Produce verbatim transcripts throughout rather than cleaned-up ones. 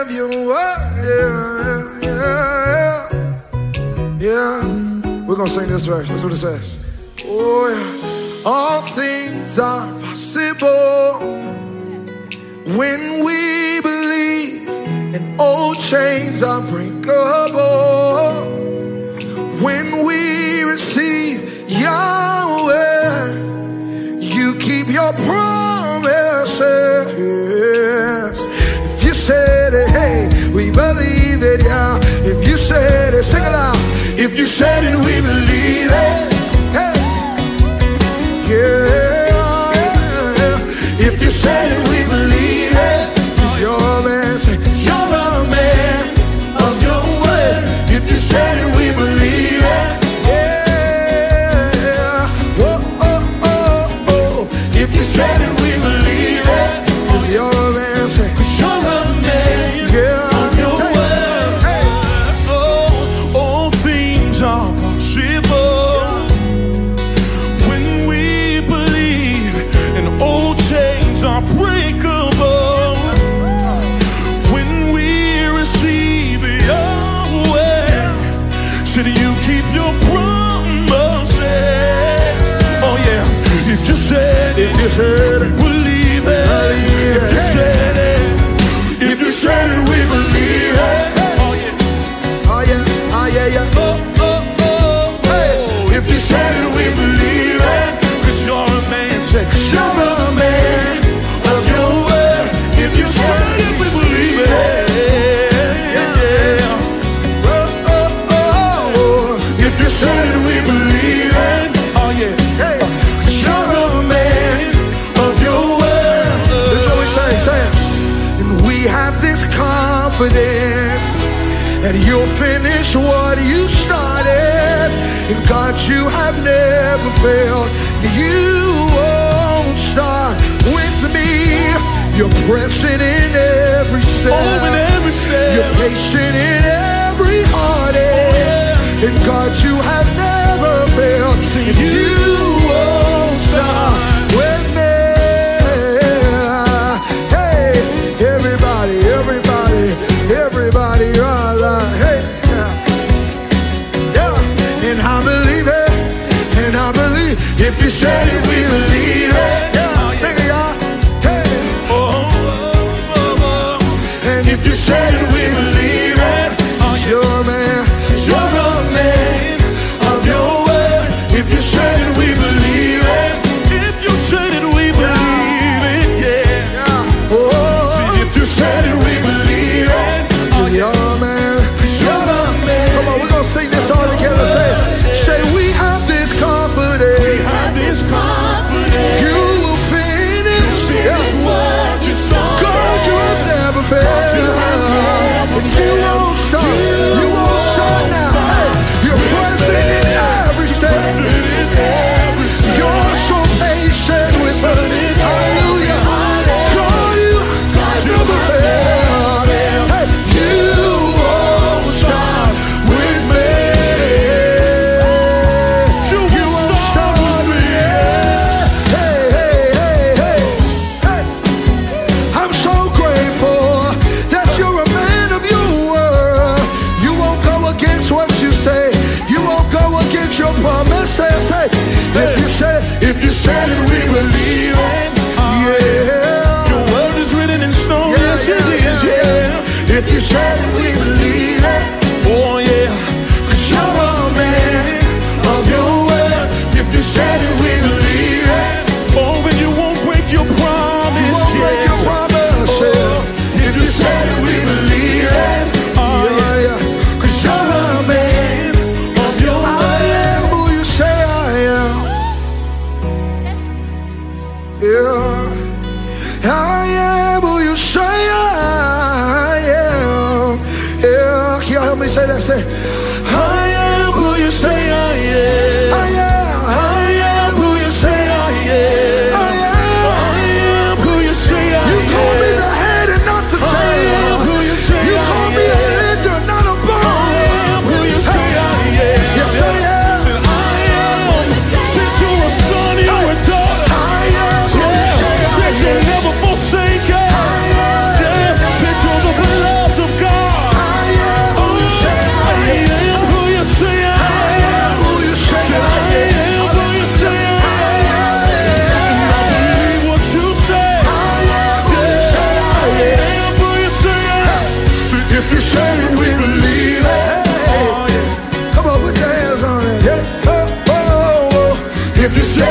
of your word. Yeah, yeah, yeah. We're gonna sing this verse. That's what it says. Oh, yeah. All things are possible when we believe, and old chains are breakable when we receive Yahweh. You keep your promises. If you said it, hey, we believe it, yeah. If you said it, sing it out. If you said it, we believe it, hey. Yeah. If you said it, we believe it. If you're a man, say, you're a man of your word. If you said it, we believe it. And you'll finish what you started. And God, you have never failed. You won't start with me. You're present in every step. Oh, in every step. You're patient in every heartache. Oh, yeah. And God, you have never failed. And you won't start with me. Hey, everybody, everybody. Everybody, all right, hey, yeah. Yeah. And I believe it, and I believe. If you said it, we believe it. Yeah, sing it, y'all. Hey. Oh, oh, oh, oh. And if you said it, we believe it. You're a man, you're a man of your word. If you said it, we believe it. If you said it, we believe it. Yeah. Yeah. Oh, see, if you said it, we believe it. You're a man, you're a man. Come on, we're gonna sing this all together. Say, say we have this confidence. We have this confidence. Miracles on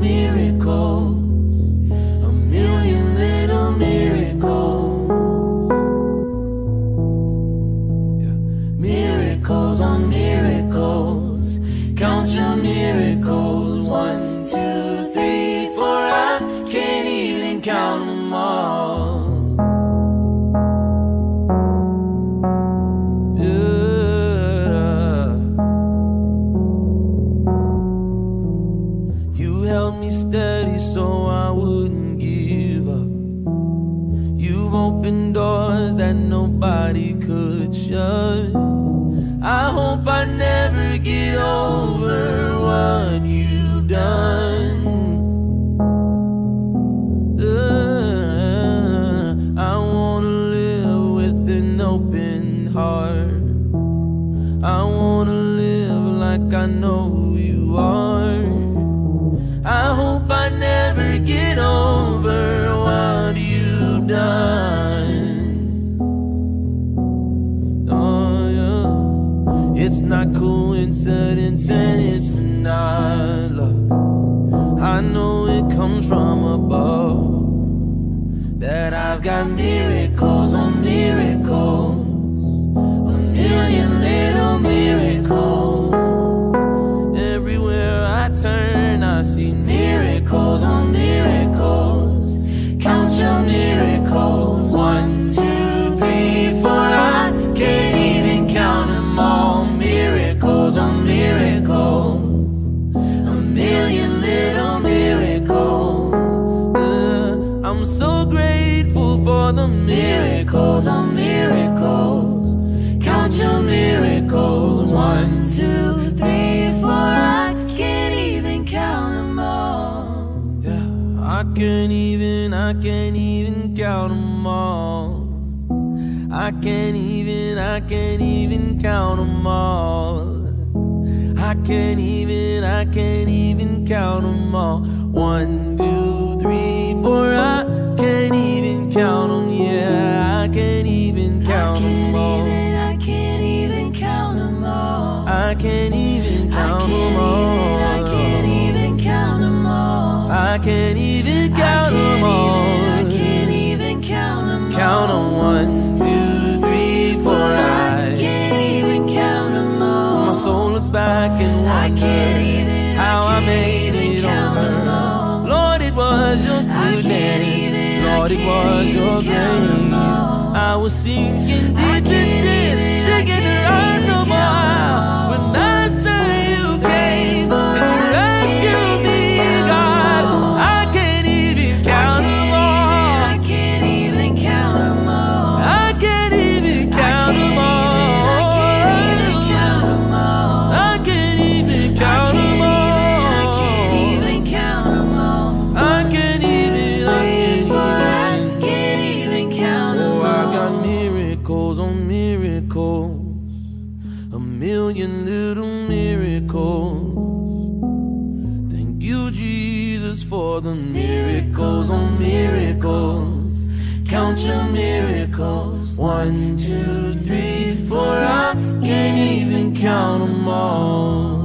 miracles, count your miracles. miracles. One, two, three, four, I can't even count them all. Yeah. You held me steady so I wouldn't give up. You've opened doors that nobody could shut. I hope I never get over what you've done. uh, I wanna live with an open heart. I wanna live like I know you are. I hope I never get over what you've done. It's not coincidence and it's not luck. I know it comes from above. That I've got miracles on miracles, a million little miracles. Everywhere I turn I see miracles on miracles. Count your miracles. One, two, three, four, I can't even count them all. On miracles, a million little miracles. uh, I'm so grateful for the miracles on miracles. Count your miracles. One, two, three, four, I can't even count them all. Yeah, I can't even, I can't even count them all. I can't even, I can't even count them all. I can't even, I can't even count them all. One, two, three, four, I can't even count them, yeah. I can't even count them all. I can't even count them all. I can't even count them all. I can't even count them all. I can't even count them all. I can't even count them all. Count them one, two, three, four, I can't even count them all. My soul looks back and wonder, I can't even, how I, I made it on earth. Lord, it was your goodness. Lord, it was your grace. I was sinking deep in sin, sinking to earth no more. But Master, you came and rescued me, God. I can't even count them all. I can't even count them all. I can't even count them all. Million little miracles. Thank you, Jesus, for the miracles on miracles. Count your miracles. One, two, three, four, I can't even count them all.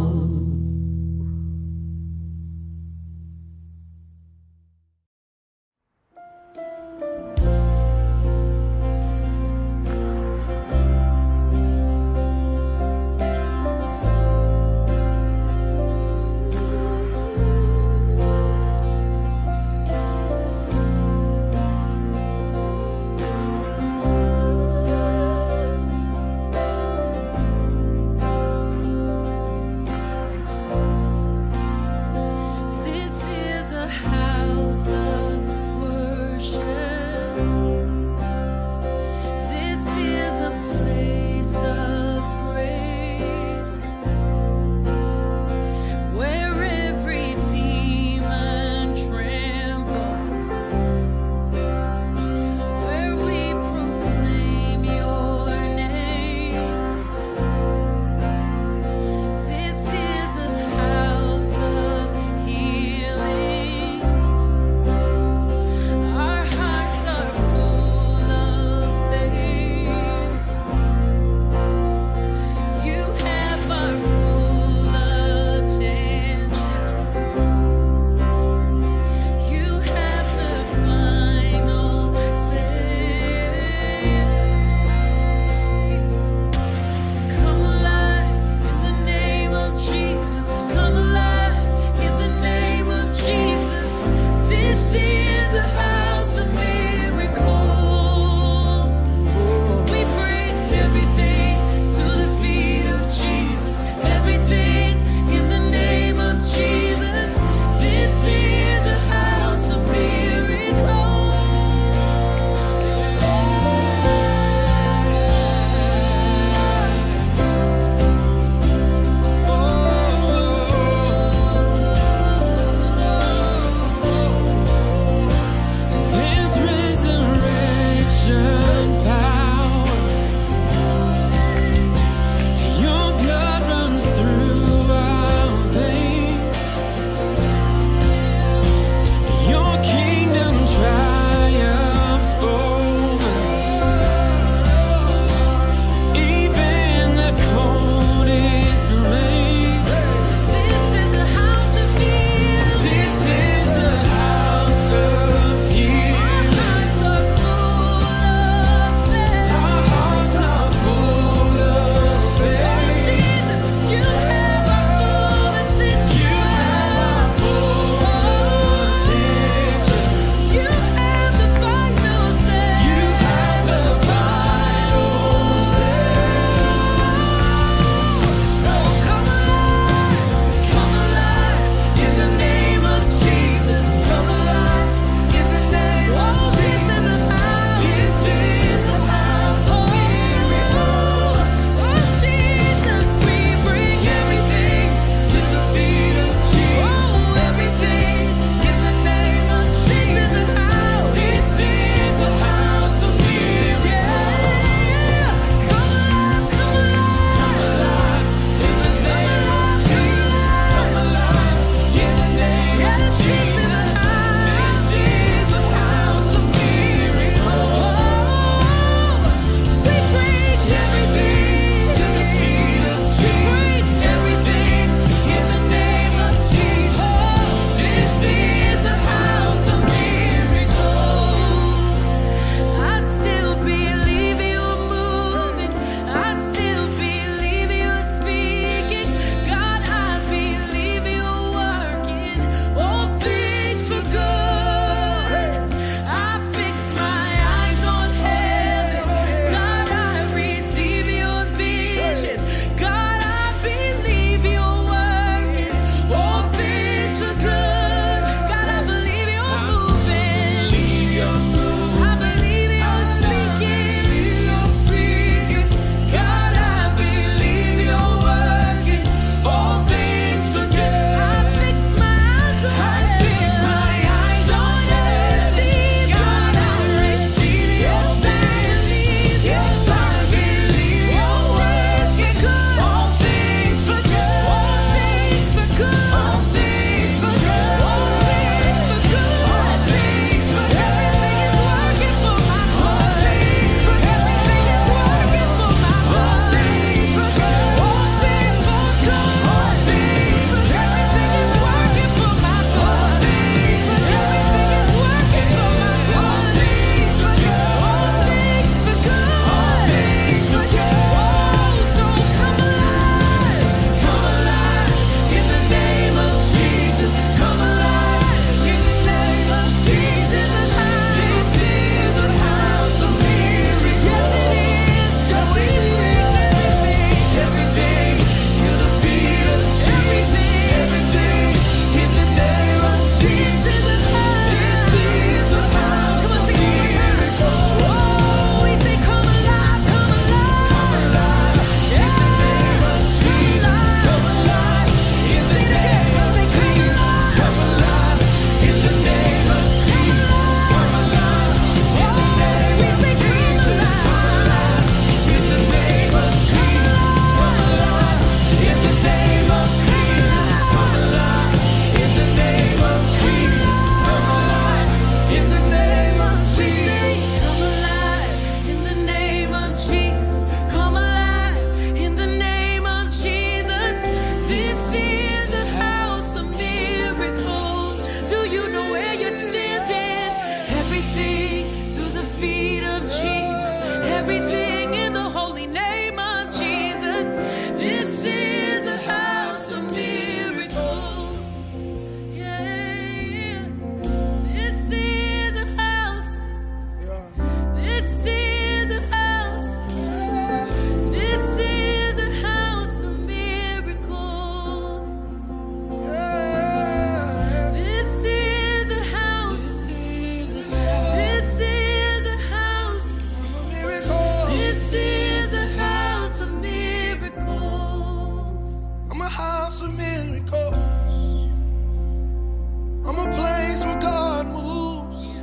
I'm a place where God moves, yeah.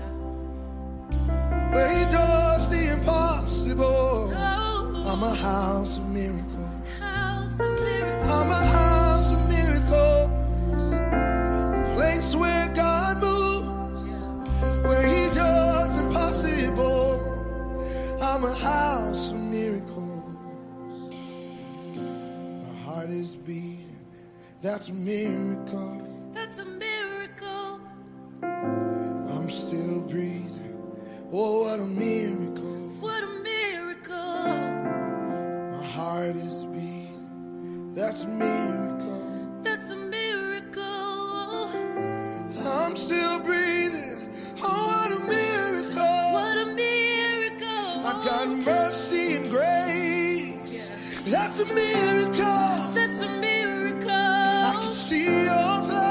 Where he does the impossible. Oh. I'm a house of miracles. House of miracles. I'm a house of miracles. A place where God moves, yeah. Where he does impossible. I'm a house of miracles. My heart is beating. That's a miracle. That's a miracle. I'm still breathing. Oh, what a miracle. What a miracle. My heart is beating. That's a miracle. That's a miracle. I'm still breathing. Oh, what a miracle. What a miracle. I got mercy and grace. Yeah. That's a miracle. That's a miracle. I can see your face.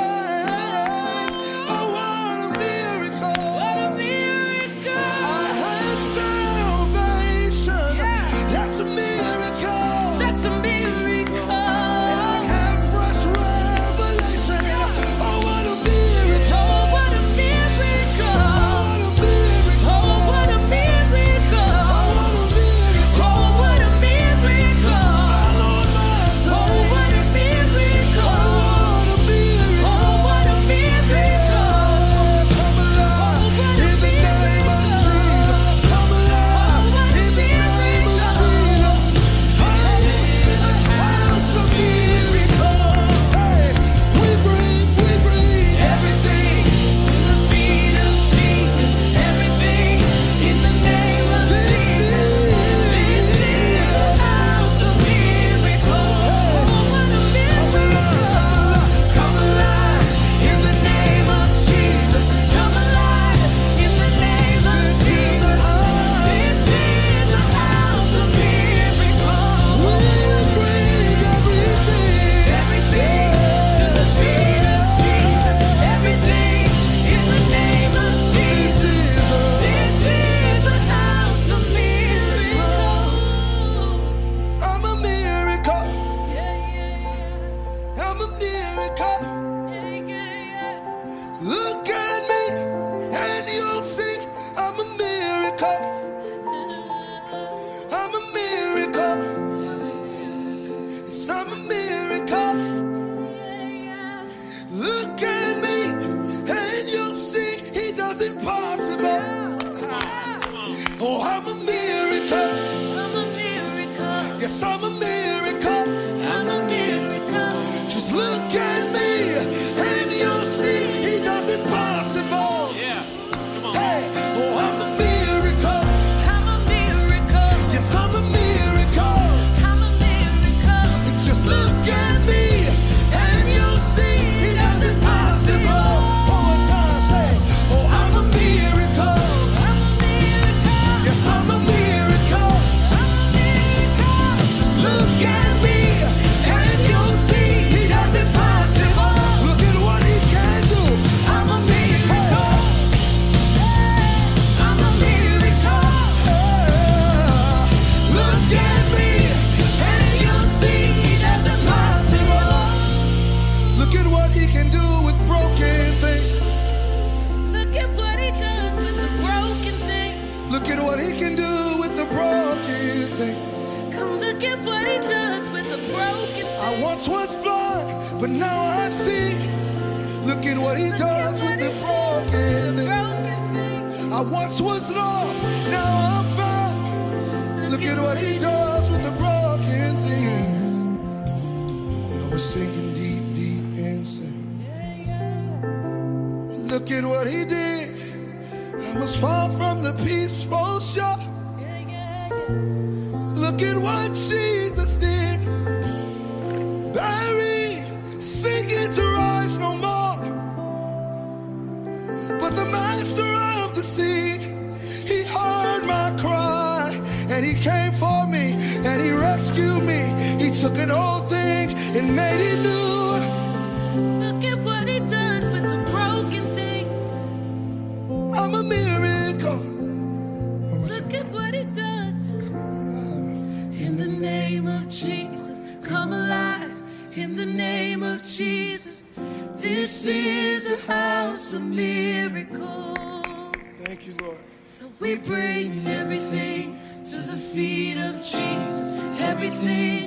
See is a house of miracles. Thank you, Lord. So we bring everything to the feet of Jesus. Everything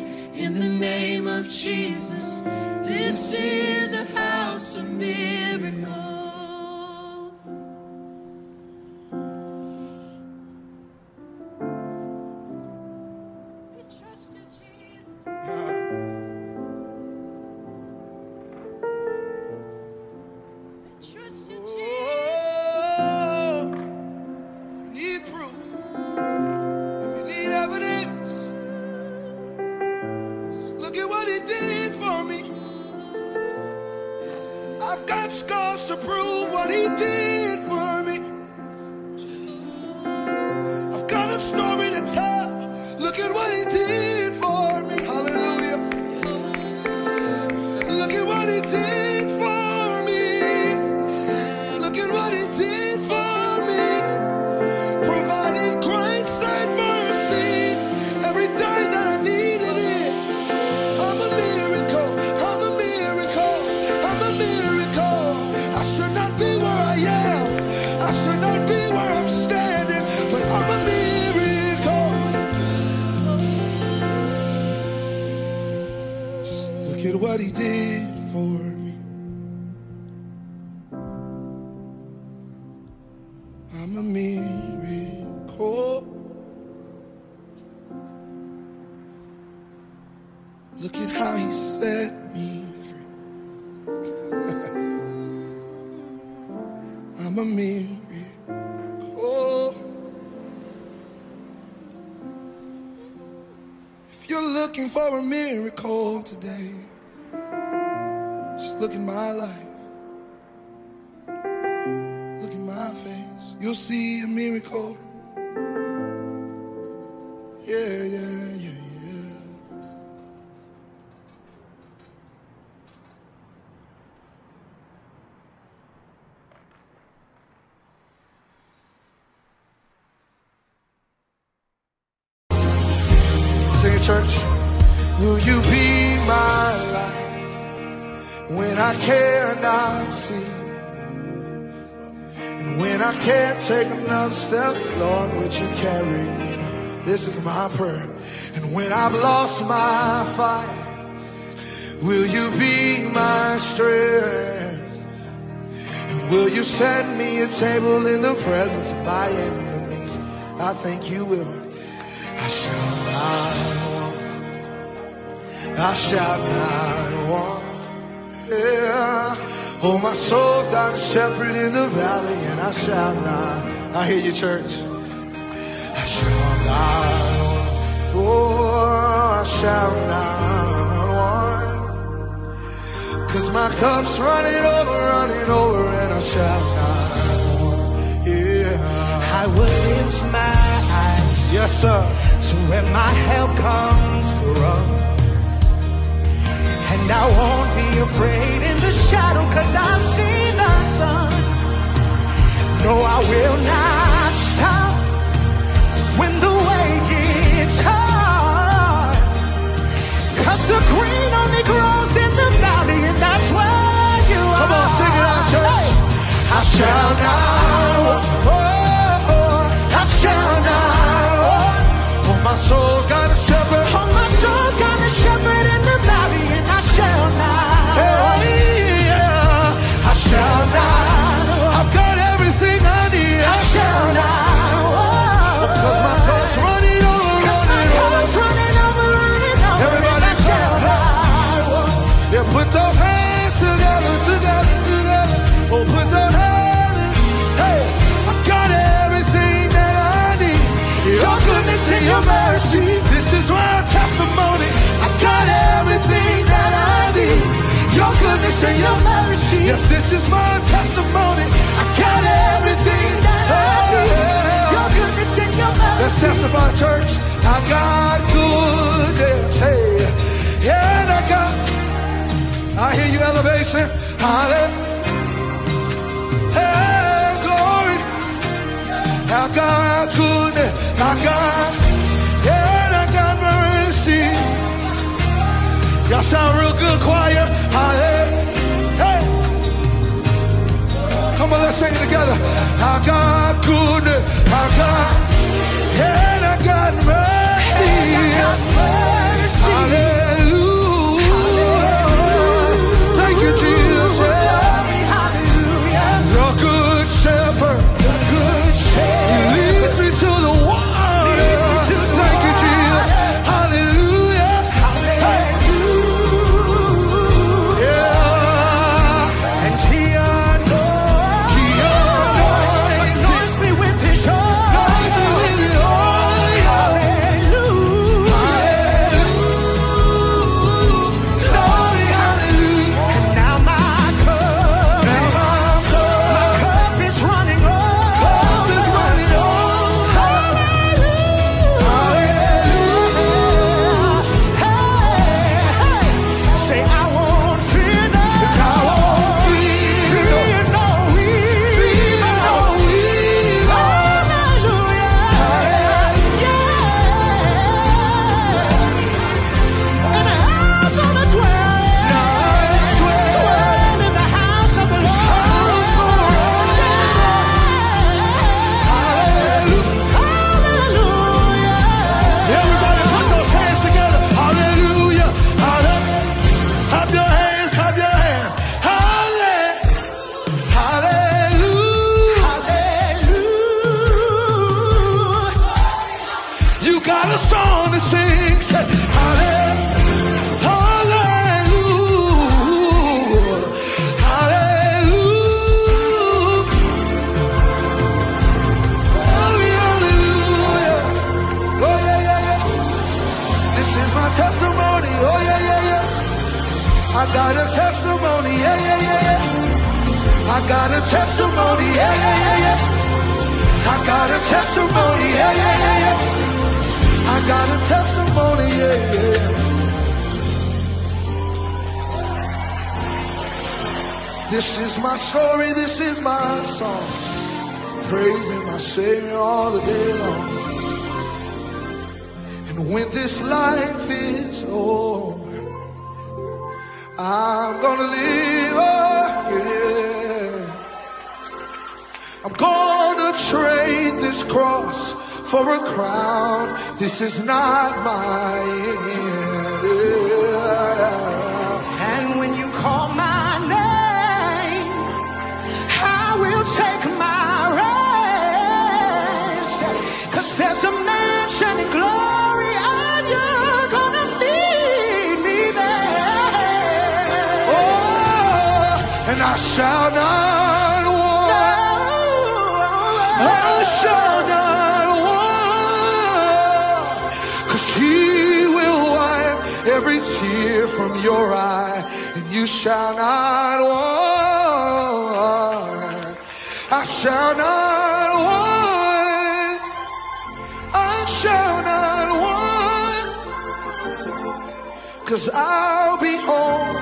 in the name of Jesus. This is a house of miracles. For a miracle today, just look in my life, look in my face, you'll see a miracle. Yeah, yeah, yeah, yeah. Sing it, church. Will you be my light when I cannot see? And when I can't take another step, Lord, would you carry me? This is my prayer. And when I've lost my fight, will you be my strength? And will you set me a table in the presence of my enemies? I think you will. I shall rise. I shall not want. Yeah. Oh, my soul's down the shepherd in the valley, and I shall not. I hear you, church. I shall not want. Oh, I shall not want. Cause my cup's running over, running over, and I shall not want. Yeah. I will lift my eyes. Yes, sir. To where my help comes from. And I won't be afraid in the shadow, cause I've seen the sun. No, I will not stop when the way gets hard, cause the green only grows in the valley, and that's where you are. Come on, sing it out, church. Hey. I shall not walk, oh, oh, I shall not walk. Oh, my soul's got a shepherd. Oh, my soul's got a shepherd in the valley. I shall not. Hey, yeah. I shall not. I've got everything I need. I, I shall not. Oh, because my cup's running over, cause running my cup's over. Running over, running over. Everybody shall not. Yeah, put those hands together, together, together. Oh, put those hands. Hey, I got everything that I need. Your, your goodness and your mercy. This is my testimony. I got everything. Your goodness and your mercy. Yes, this is my testimony. I got everything that I need. Your goodness and your mercy. Let's testify, church. I got goodness. Hey, yeah, and I got. I hear you, elevation. Hallelujah. Hey, glory. I got goodness. I got. Yeah, and I got mercy. Y'all sound real good, choir. Hey, hey. sing it together. Our God goodness, our God, and our God mercy, hallelujah. Thank you, Jesus. Hallelujah. The good shepherd, the good shepherd, he leads me to the water. Thank you, Jesus. Hallelujah. Hallelujah. Yeah. And he anoints, he anoints, anoints me with his oil. Anoints me with his oil. Hallelujah. Hallelujah. Glory, hallelujah. And now my cup, now my cup, my cup is running over. Cup is running over. Hallelujah. Hey, hey. Say I won't fear no, I won't fear no, fear no evil. Hallelujah. Yeah. And I'm gonna dwell, dwell in the house of the Lord. Hallelujah. Hallelujah. Everybody put those hands together. Hallelujah. Hallelujah. Clap your hands, clap your hands. Hallelujah. Hallelujah. Hallelujah. You got a song to sing. Say, hallelujah. Hallelujah. Hallelujah. Glory, hallelujah. Oh, yeah, yeah, yeah. This is my testimony. Oh, yeah, yeah, yeah. I got a testimony. Yeah, yeah, yeah, yeah. I got a testimony. Yeah, yeah, yeah, yeah. I got a testimony. Yeah, yeah, yeah, yeah. I got a testimony. Yeah, yeah. This is my story. This is my song. Praising my Savior all the day long. And when this life is over, I'm gonna live again. I'm gonna trade this cross for a crown. This is not my end. Yeah. And when you call my name, I will take my rest. Cause there's a mansion in glory, and you're gonna lead me there. Oh, and I shall not want. I shall not want. Cause he will wipe every tear from your eye, and you shall not want. I shall not want. I shall not want. Cause I'll be home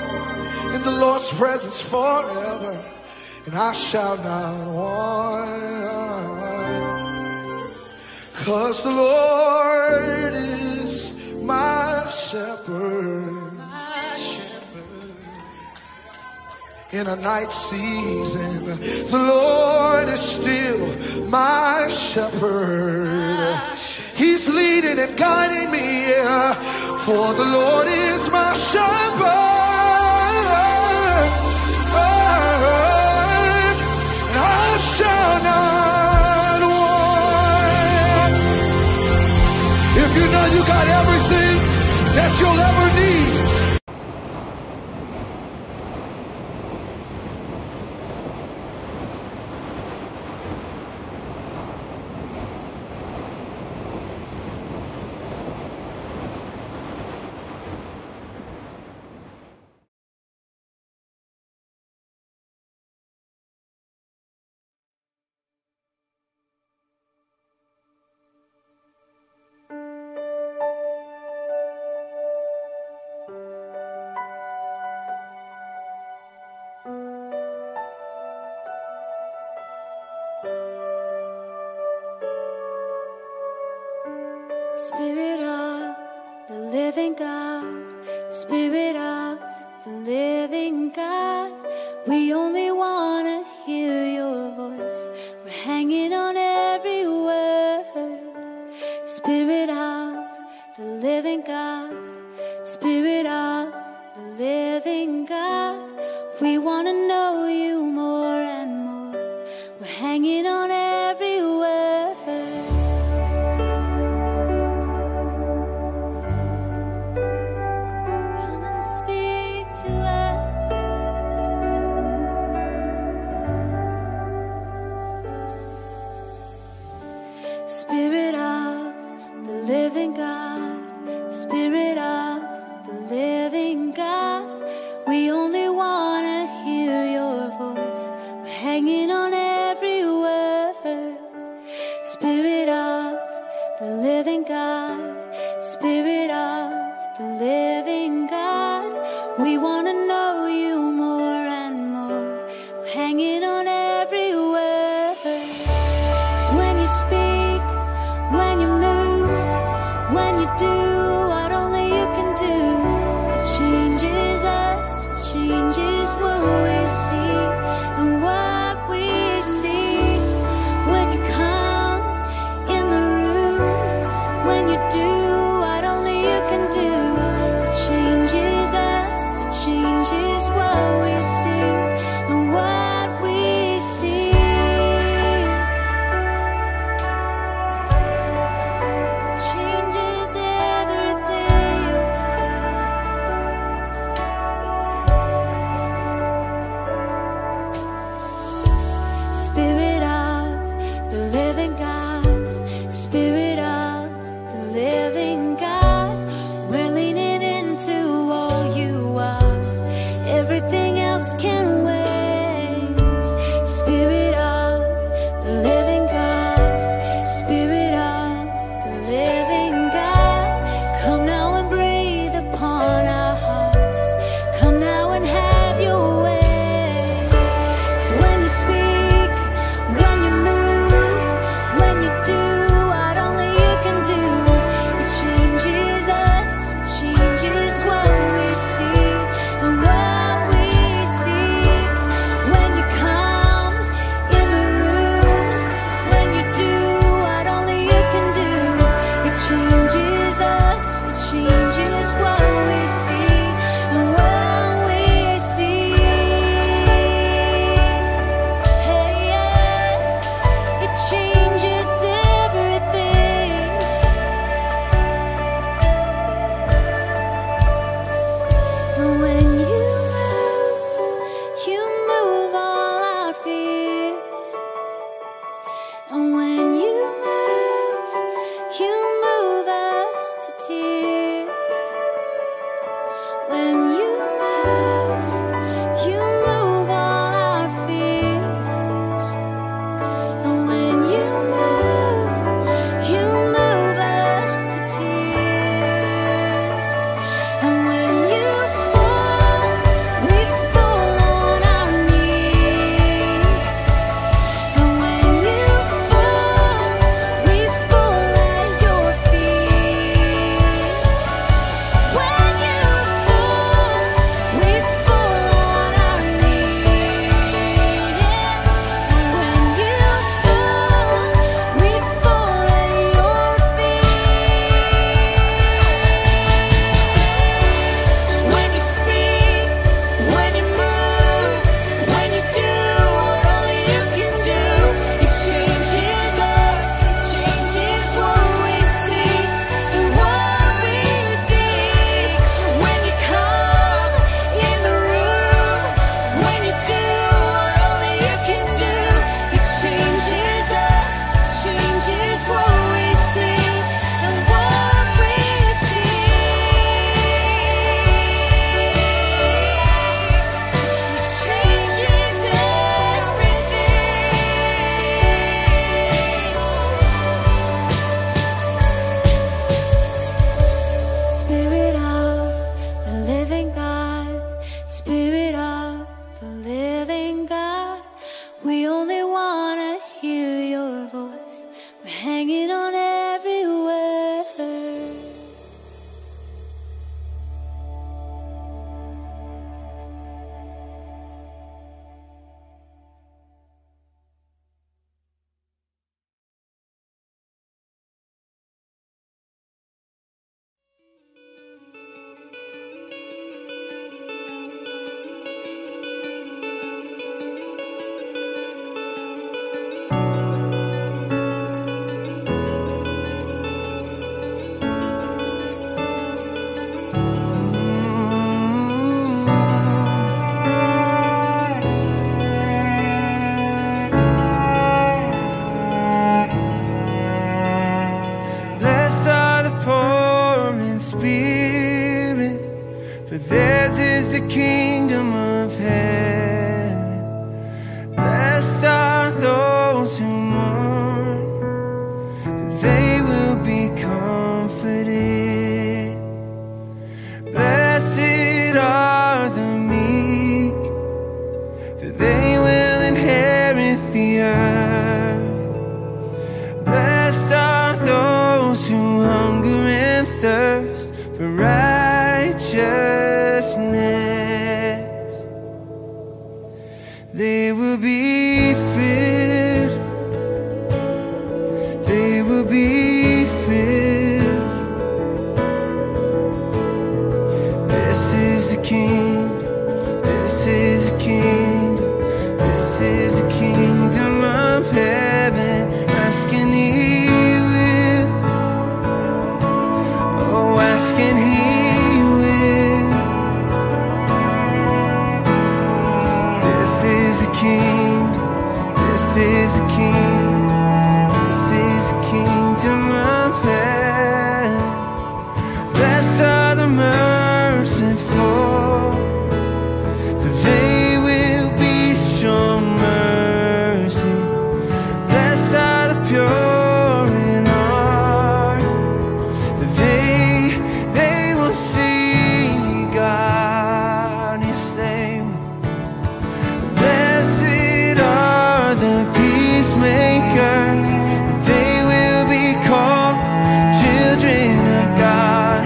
in the Lord's presence forever, and I shall not want. Cause the Lord is my shepherd. In a night season, the Lord is still my shepherd. He's leading and guiding me, yeah. For the Lord is my shepherd. And I shall not want. If you know you got everything that you'll ever need, Spirit of the living God, Spirit of the living God, we only want to hear your voice. Spirit of the living God, Spirit of the living God, we only want to hear your voice. We're hanging on every word. Spirit of the living God, Spirit of the living God, we want to know you more and more. We're hanging on every word. 'Cause when you speak, when you move, when you do what only you can do, it changes us, it changes what we see and what we see. When you come in the room, when you do what only you can do, it changes us, it changes what we see and what we see. It changes everything. Spirit of the living God, Spirit of the living God, we're leaning into all you are. Everything else can wait. Spirit of the living God, Spirit of the living God, come now and breathe upon our hearts. Come now and have your way. 'Cause when you speak, when you move, when you do what only you can do, it changes us, it changes what we see and what we see. When you come in the room, when you do what only you can do, it changes us, it changes what we see and what we see. Hey, yeah, it changes everything. And when you move, you move all our fears. And when you move, you move us to tears. When you move, you move all our fears. And when you move, you move us to tears. And when you fall, we fall on our knees. And when you fall, we fall at your feet. When you fall, we fall on our knees. And when you fall, we fall at your feet. 'Cause when you speak, when you move, when you do what only you can do, it changes us, it changes what we see and what we see. When you come in the room, when you do what only you can do, it changes us, it changes what we see and what we see. This changes everything. Spirit of the living God, Spirit of the living God, we only want to hear your voice. We're hanging on every word. They will be filled. They will be filled. This is the King. This is the King. This is the kingdom of heaven. Ask and He will. Oh, ask and He will. King, this is the King, this is the kingdom of heaven. Blessed are the merciful, for they will be shown mercy. Blessed are the pure in heart, for they, they will see God. Yes, they will. Peacemakers, they will be called children of God.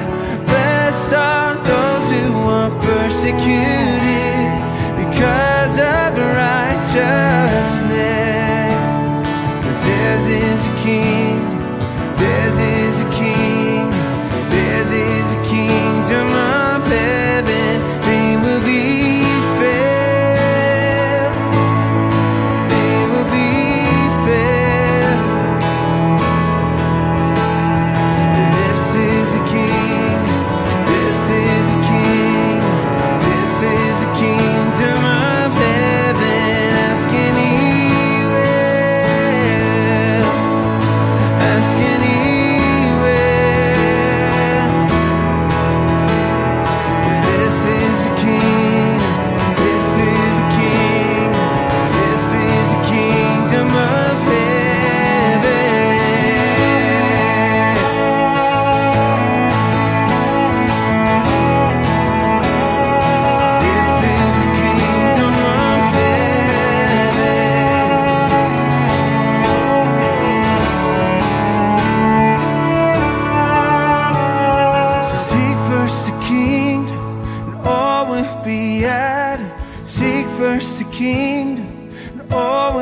Blessed are those who are persecuted because of righteousness. But theirs is a King, theirs is a King, theirs is a kingdom of heaven. They will be first the kingdom,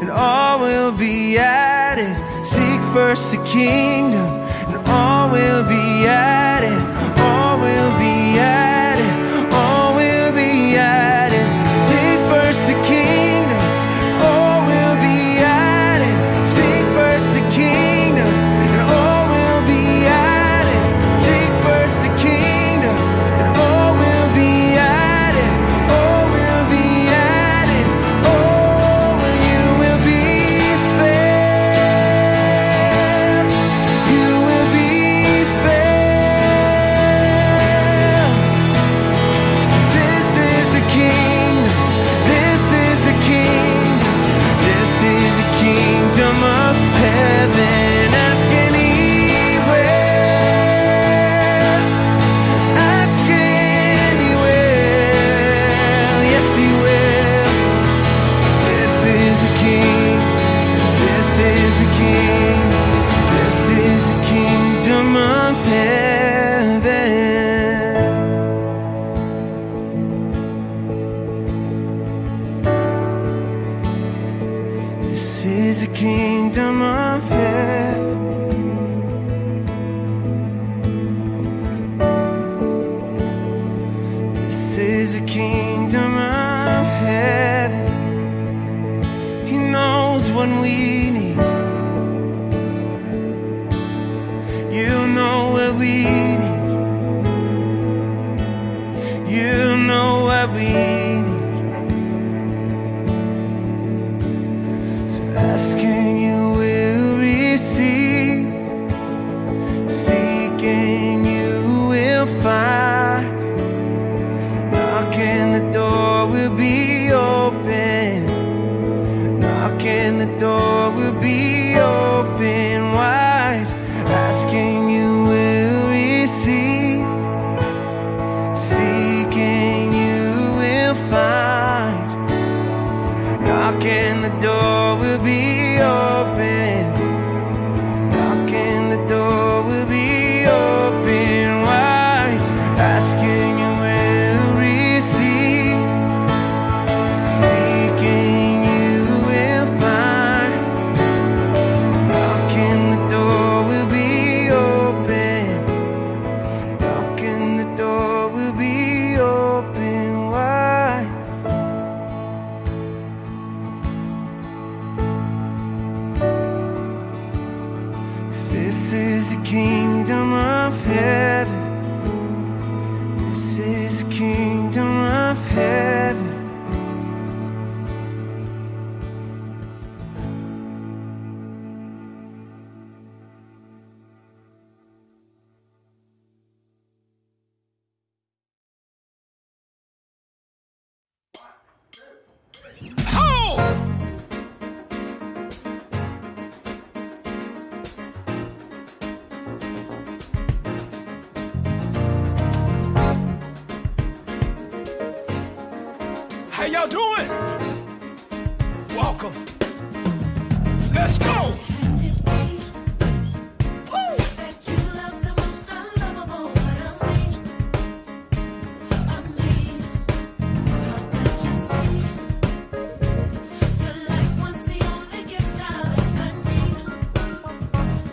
and all will be added. Seek first the kingdom, and all will be added. All will be added. All will be added. Seek first the kingdom, and all will be added. Seek first the kingdom, and all will be added. Seek first the kingdom, and all will be added. All will be added. This is the kingdom of heaven. This is the kingdom of heaven. He knows what we need. You know what we need. You know what we need. Asking, you will receive. Seeking, you will find. Knocking, the door will be open. Knocking, the door will be open wide. Asking, you will receive. Seeking, you will knock and the door will be open. Knock and the door will be open wide. Asking you will receive, seeking you will find. Knock and the door will be open. Knock and the door will be open wide. This is the kingdom of heaven. This is the kingdom of heaven. How y'all doing? Welcome. Let's go. Can it be that you love the most unlovable but I mean, I mean, how could you see? Your life was the only gift I I need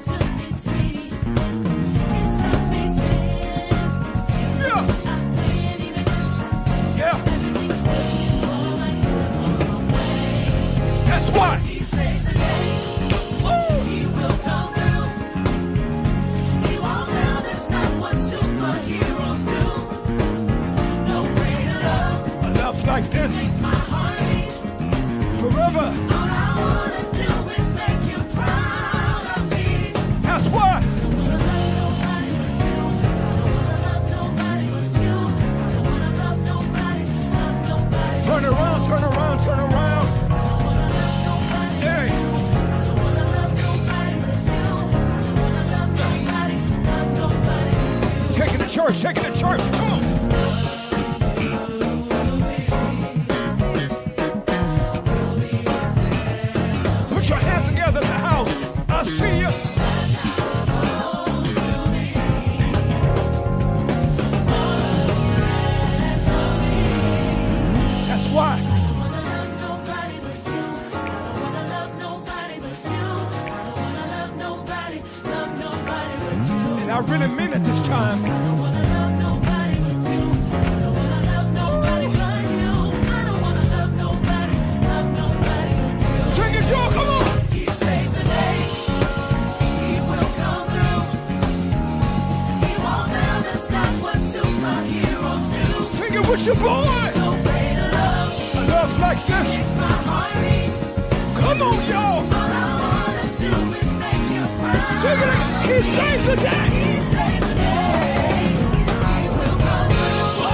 to be free. It's amazing. Yeah. I can't even understand. Yeah. What? He saves the day. Woo. He will come through. He won't tell. That's not what superheroes do. No greater love. A love like this makes my heart beat forever. All I wanna do is make you proud of me. That's what. I don't wanna love nobody but you. I don't wanna love nobody but you. I don't wanna love nobody, love nobody. Turn around, turn around, turn around. Church, shaking the church, come on. Put your hands together in the house. I see you. That's why. And I really mean it this time. What's your boy? No way to love. A love like this. It's my heartbeat. Come on, y'all. All I wanna do is make you proud. Sing it. He saved the day. He saved the day. He will come through. Oh.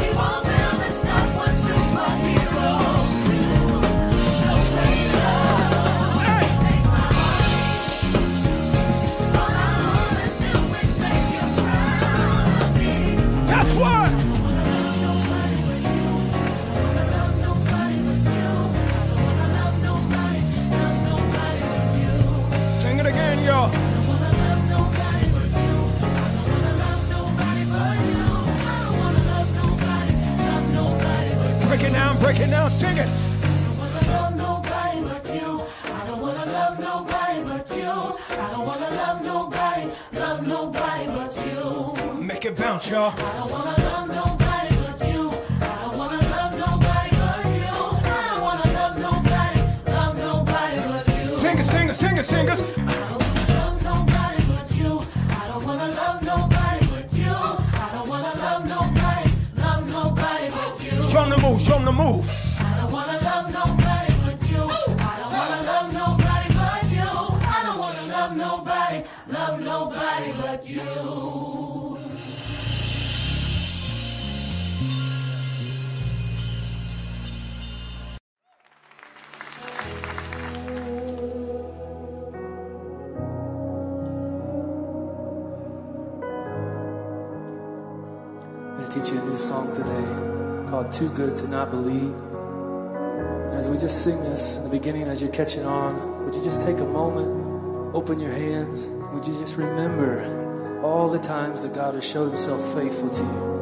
He won't fail. That's not what superheroes do. No way to love. Hey. Makes my heartbeat. All I wanna do is make you proud of me. That's what. Break it down, sing it. I don't wanna love nobody but you. I don't wanna love nobody but you. I don't wanna love nobody, love nobody but you. Make it bounce, y'all. I don't wanna love nobody but you. I don't wanna love nobody but you. I don't wanna love nobody, love nobody but you. Sing it, sing it, sing it, sing it. I don't wanna love nobody but you. I don't wanna love nobody but you. I don't wanna love nobody, love nobody but you. Show them the move, show them the move. I don't wanna love nobody but you. I don't wanna love nobody but you. I don't wanna love nobody, love nobody but you. I'm gonna teach you a new song today called Too Good to Not Believe. I as we just sing this in the beginning, as you're catching on, would you just take a moment, open your hands, would you just remember all the times that God has showed himself faithful to you.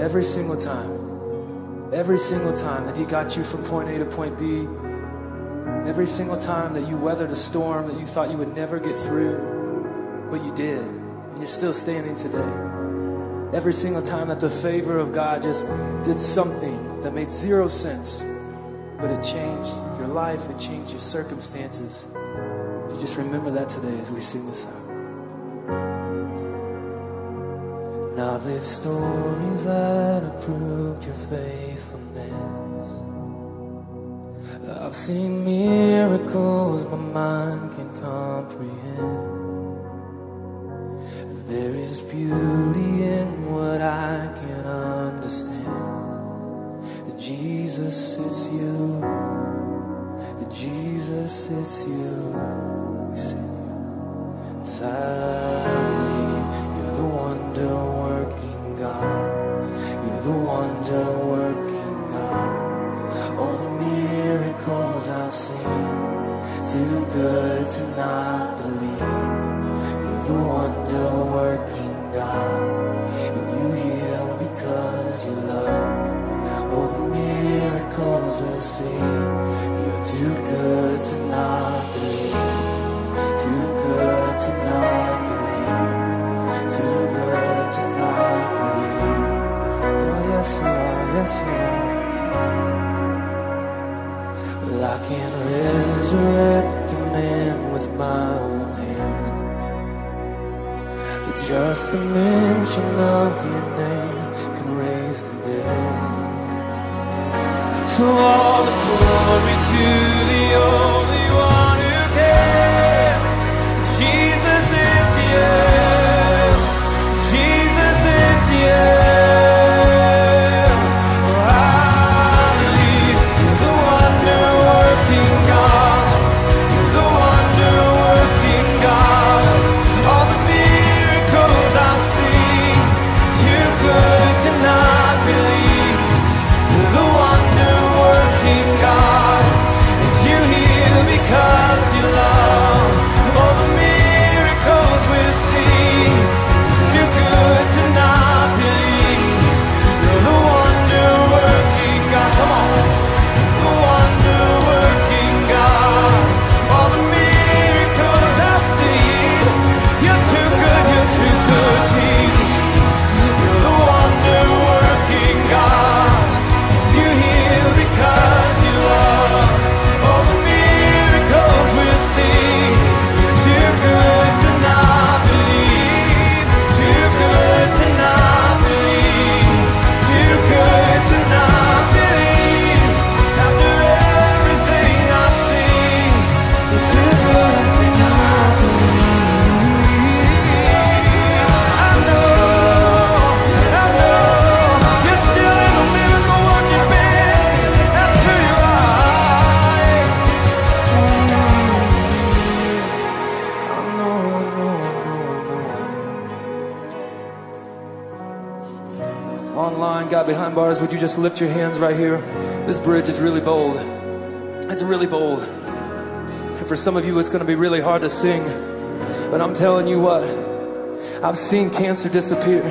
Every single time. Every single time that he got you from point A to point B. Every single time that you weathered a storm that you thought you would never get through, but you did, and you're still standing today. Every single time that the favor of God just did something that made zero sense, but it changed your life, it changed your circumstances. You just remember that today as we sing this out. And I've lived stories that have proved your faithfulness. I've seen miracles my mind can comprehend. There is beauty in what I can understand. Jesus, it's you. Jesus, it's you. We sing inside me. You're the wonder-working God. You're the wonder-working God. All the miracles I've seen, too good to not believe. You're the wonder-working God, and you heal because you love. All the miracles we'll see, you're too good to not believe. Too good to not believe. Too good to not believe. Oh yes you are, yes you are. I can resurrect a man with my own hands, but just the mention of your name can raise the dead. So all the glory to the only one who can. Jesus, it's you. Jesus, it's you. Behind bars, would you just lift your hands right here? This bridge is really bold. It's really bold. And for some of you, it's going to be really hard to sing. But I'm telling you what, I've seen cancer disappear.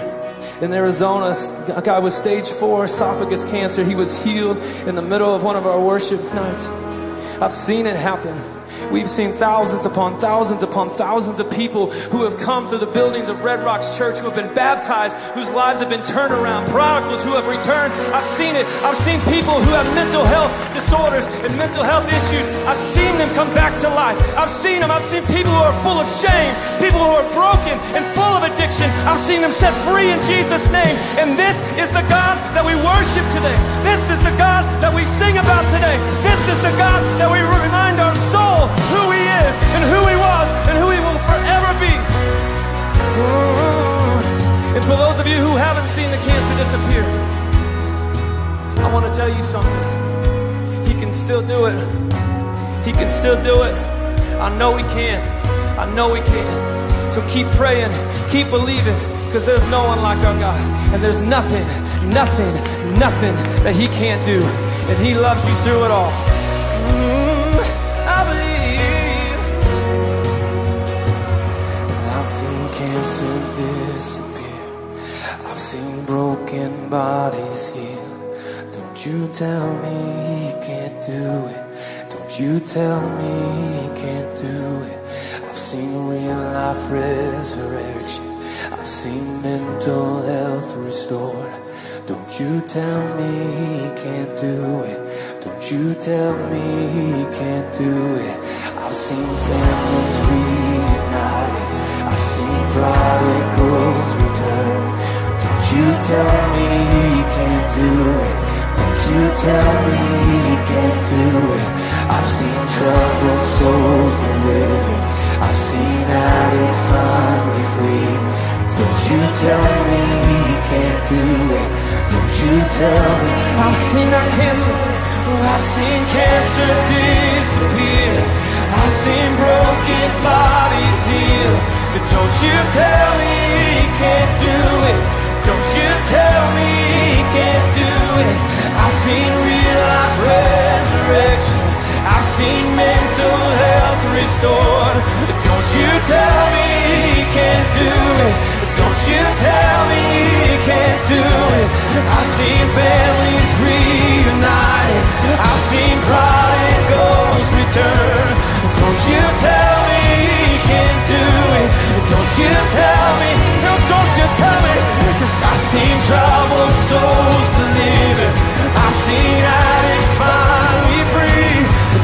In Arizona, a guy with stage four esophagus cancer. He was healed in the middle of one of our worship nights. I've seen it happen. We've seen thousands upon thousands upon thousands of people who have come through the buildings of Red Rocks Church, who have been baptized, whose lives have been turned around, prodigals who have returned. I've seen it. I've seen people who have mental health disorders and mental health issues. I've seen them come back to life. I've seen them. I've seen people who are full of shame, people who are broken and full of addiction. I've seen them set free in Jesus' name. And this is the God that we worship today. This is the God that we sing about today. This is the God that we remind our soul who he is and who he was and who he will forever be. Ooh. And for those of you who haven't seen the cancer disappear, I want to tell you something. He can still do it. He can still do it. I know he can. I know he can. So keep praying. Keep believing. Because there's no one like our God. And there's nothing, nothing, nothing that he can't do. And he loves you through it all. Mm, I believe I've seen cancer disappear, I've seen broken bodies heal. Don't you tell me he can't do it. Don't you tell me he can't do it. I've seen real life resurrection, I've seen mental health restored. Don't you tell me he can't do it. Don't you tell me he can't do it. I've seen families reunited, I've seen prodigals return. Don't you tell me he can't do it. Don't you tell me he can't do it. I've seen troubled souls delivered, I've seen addicts finally free. Don't you tell me he can't do it. Don't you tell me. I've seen our cancer. I've seen cancer disappear, I've seen broken bodies heal. Don't you tell me he can't do it. Don't you tell me he can't do it. I've seen real life resurrection, I've seen mental health restored. Don't you tell me he can't do it. Don't you tell me he can't do it. I've seen families reunited, I've seen prodigals return. Don't you tell me he can't do it. Don't you tell me, no, don't you tell me. 'Cause I've seen troubled souls delivered, I've seen addicts finally free.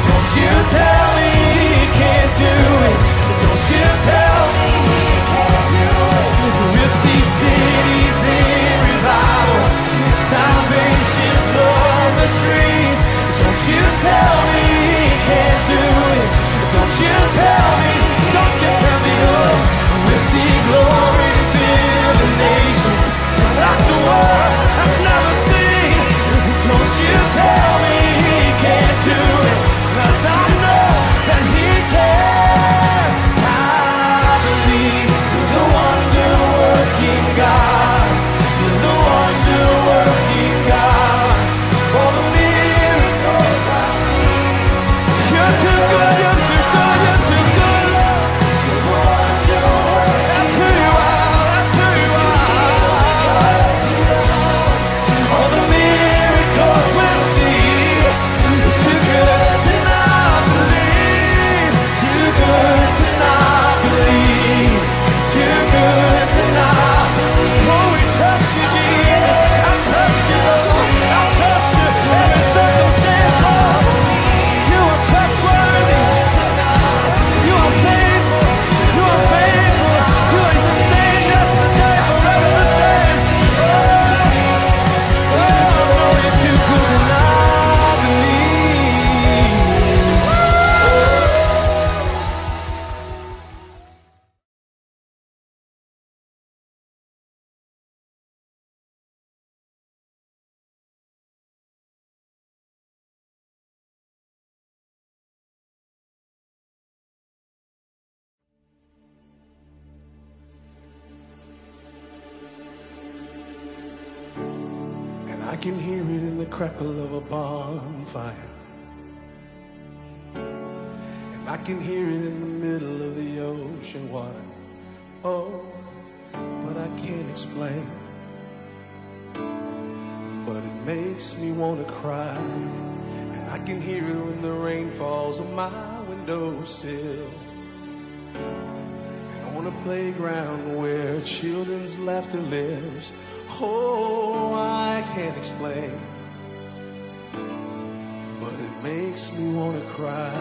Don't you tell me he can't do it. Don't you tell me he can't do it. We'll see cities in revival, salvation from the streets. Don't you tell me he can't do it. Don't you tell me, don't you tell me, oh. We'll see glory fill the nations like the world I've never seen. Don't you tell me he can't do it. 'Cause I know that he can. I believe you're the wonder working God. You're the wonder working God. All the miracles I've seen. You're too good, you're too good, you're too good. You're the wonder working God. That's who you are, that's who you are. All the miracles we'll see. You're too good. I can hear it in the crackle of a bonfire, and I can hear it in the middle of the ocean water. Oh, but I can't explain, but it makes me want to cry. And I can hear it when the rain falls on my windowsill, and on a playground where children's laughter lives. Oh, I can't explain, but it makes me want to cry.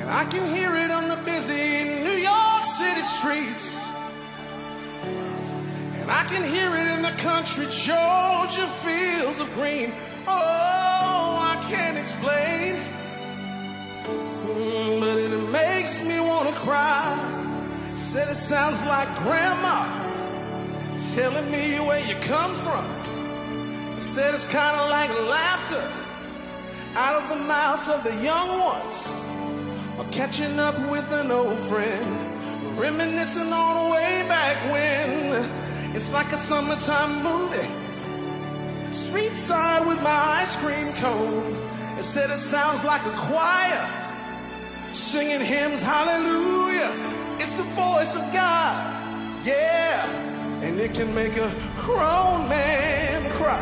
And I can hear it on the busy New York City streets, and I can hear it in the country Georgia fields of green. Oh, I can't explain, but it makes me want to cry. Said it sounds like grandma telling me where you come from. They said it's kind of like laughter out of the mouths of the young ones, or catching up with an old friend, reminiscing on way back when. It's like a summertime movie, sweet side with my ice cream cone, and said it sounds like a choir singing hymns, hallelujah. It's the voice of God, yeah, and it can make a grown man cry.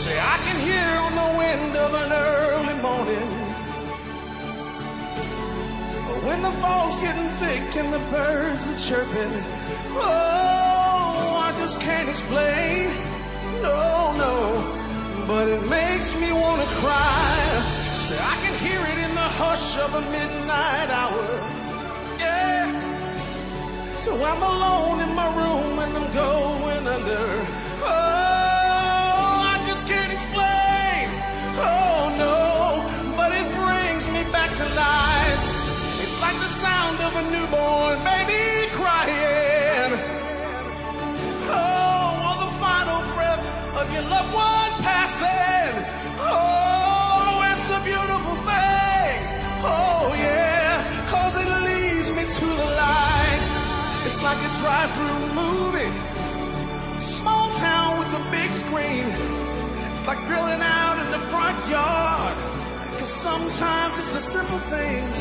Say, I can hear it on the wind of an early morning, but when the fall's getting thick and the birds are chirping, oh, I just can't explain, no, no, but it makes me want to cry. Say, I can hear it in the hush of a midnight hour, yeah, so I'm alone in my room and I'm going under, oh, I just can't explain, oh, no, but it brings me back to life. It's like the sound of a newborn baby crying, oh, or the final breath of your loved one passing, oh, it's a beautiful thing, oh, yeah, cause it leads me to the light. It's like a drive-through movie, small town with a big screen. It's like grilling out in the front yard, cause sometimes it's the simple things,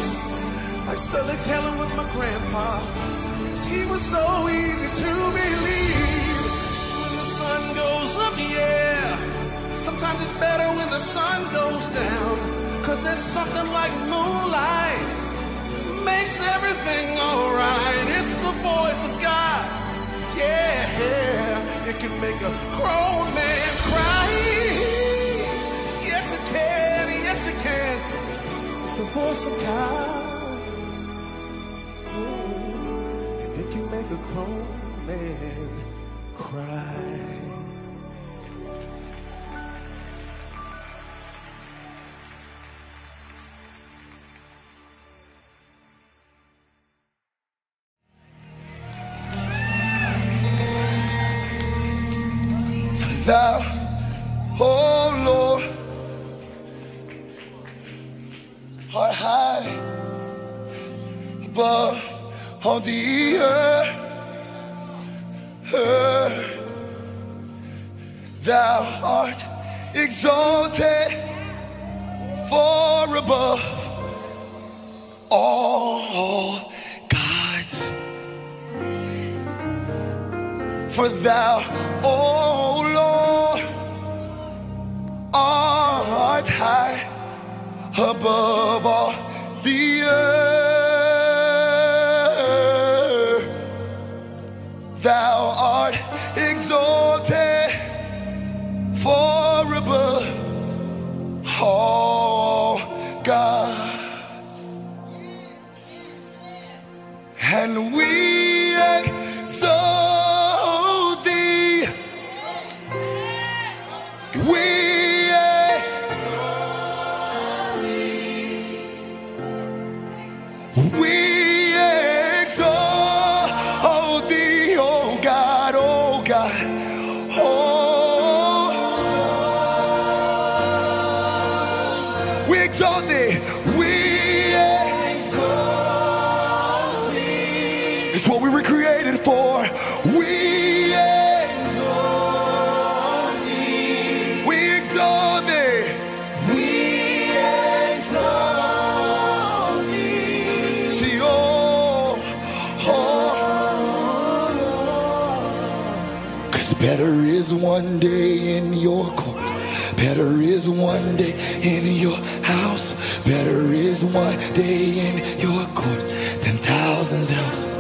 like storytelling with my grandpa, cause he was so easy to believe. So when the sun goes up, yeah, sometimes it's better when the sun goes down, cause there's something like moonlight makes everything alright. It's the voice of God, yeah, it can make a grown man cry. Yes it can, yes it can. It's the voice of God, it can make a grown man cry. For thou, oh Lord, art high above on the earth, earth, thou art exalted far above all gods. For thou, O Lord, art high above all the earth. Thou art exalted far above all gods, and we exalt thee. We exalt thee. We better is one day in your court, better is one day in your house, better is one day in your courts than thousands else.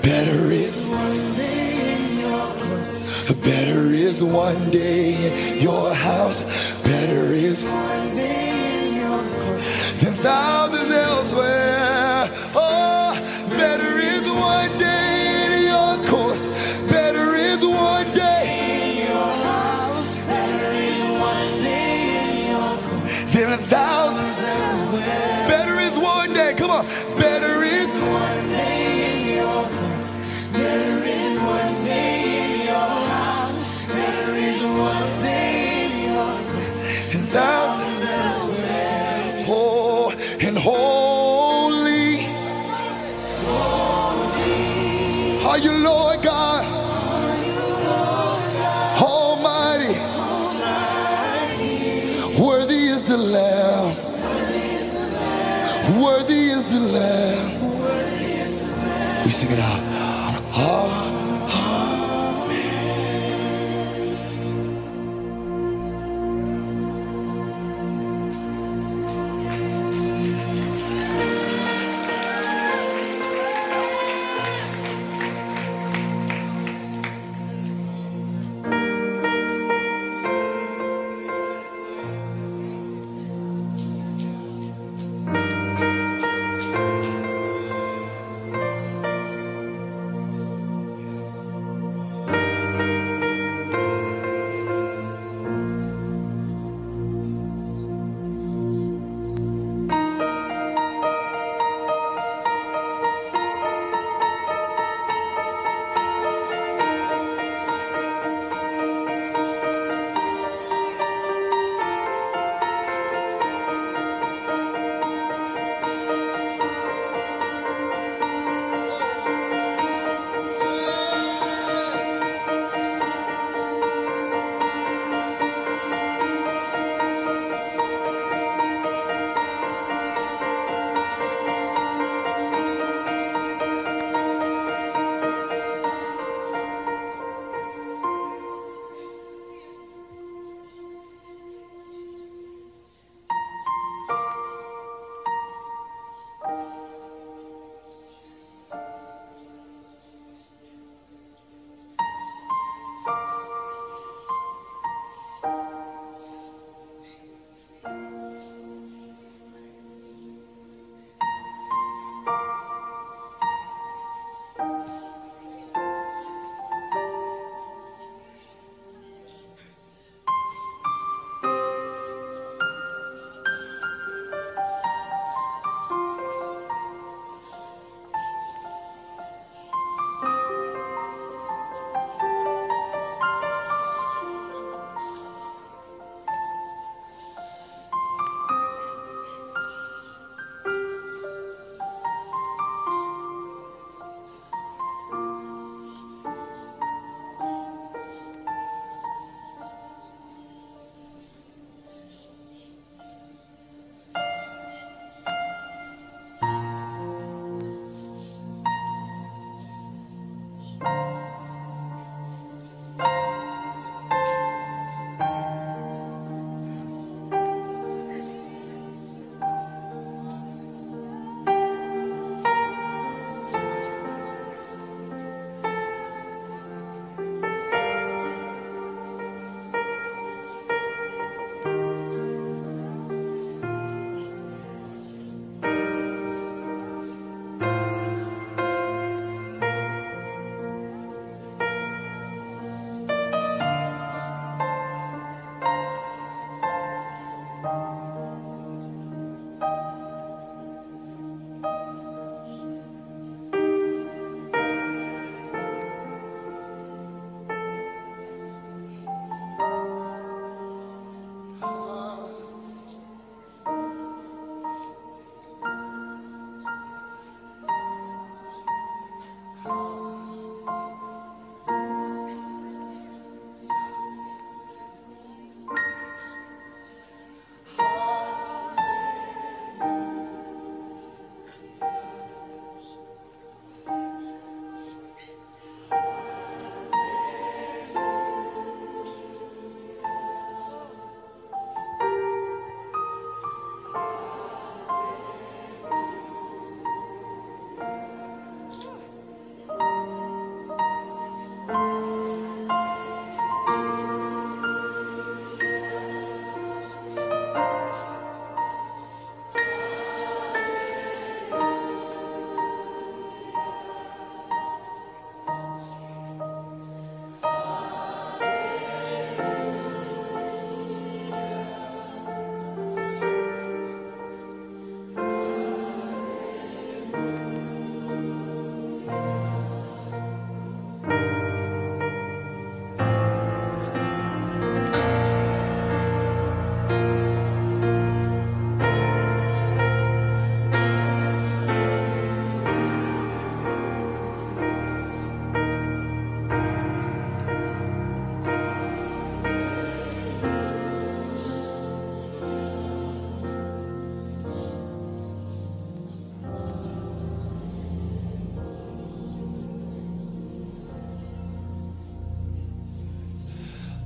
Better is one day in your courts, better is one day in your house, better is one day in your courts than thousands elsewhere. Oh, better is one day. Thousands elsewhere, oh, and oh.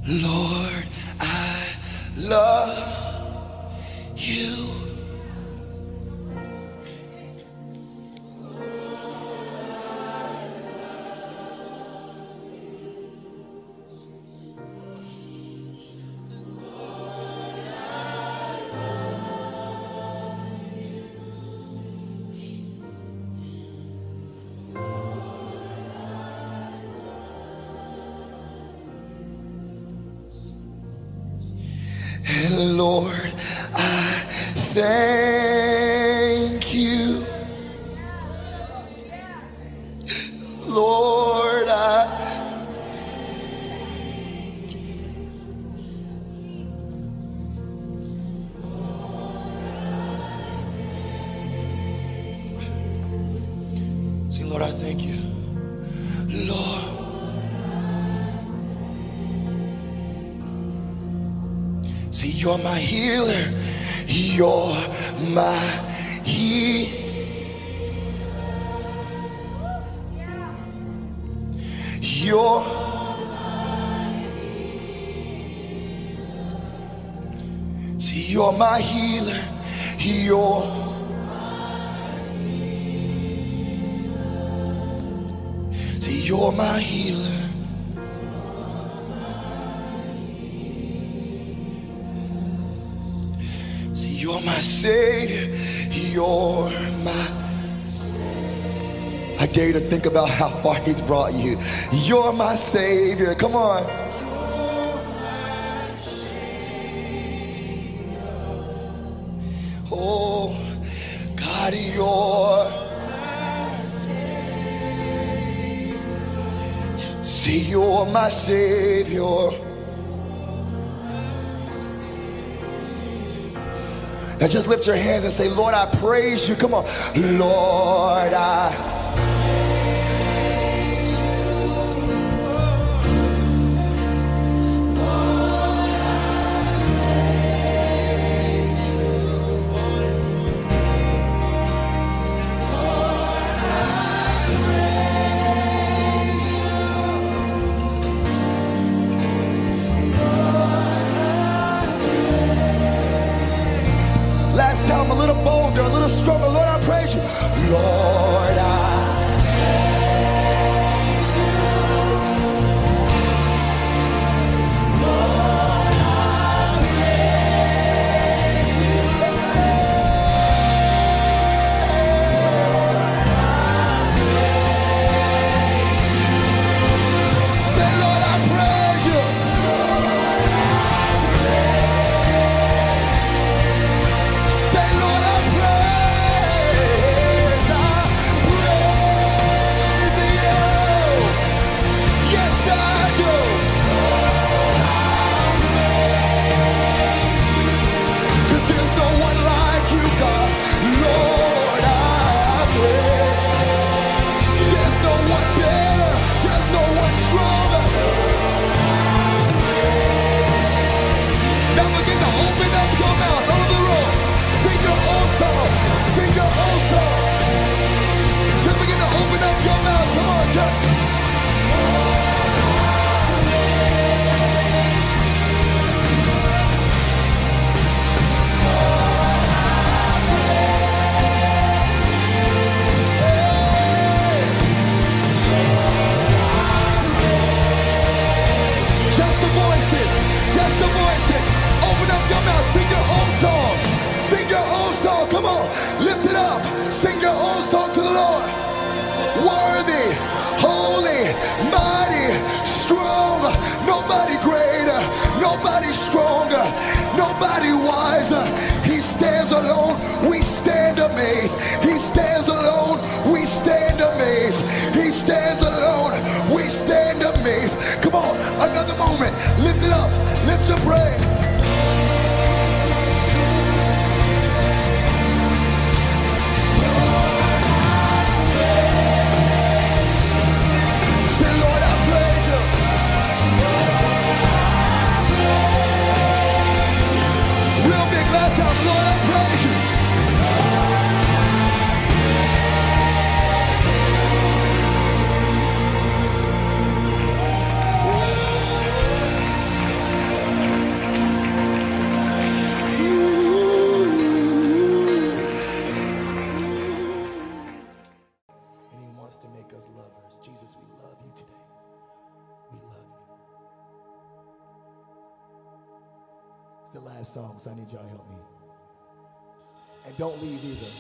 Lord, I love you. And Lord, I thank you. Lord, I thank you. See, Lord, I thank you. Lord. See, you're my healer, you're my healer, yeah. You're my healer. See, you're my healer, you're my healer. See, you're my healer. You're my Savior, you're my Savior. I dare you to think about how far He's brought you. You're my Savior, come on. You're my Savior. Oh, God, you're my Savior. See, you're my Savior. Now just lift your hands and say, Lord, I praise you. Come on. Lord, I praise you. Lord, I praise you. Lord, I praise you. Lord, I. Time a little bolder, a little stronger. Lord, I praise you. Lord, I praise you. Lord, I praise you. Lord, I praise you. Say, Lord, I praise you. Lord, I praise you. Nobody greater, nobody stronger, nobody wiser. He stands alone, we stand amazed. He stands alone, we stand amazed. He stands alone, we stand amazed. Come on, another moment. Lift it up, lift your praise. Real big laptop, Lord, I praise you. the last song, so I need y'all to help me. And don't leave either.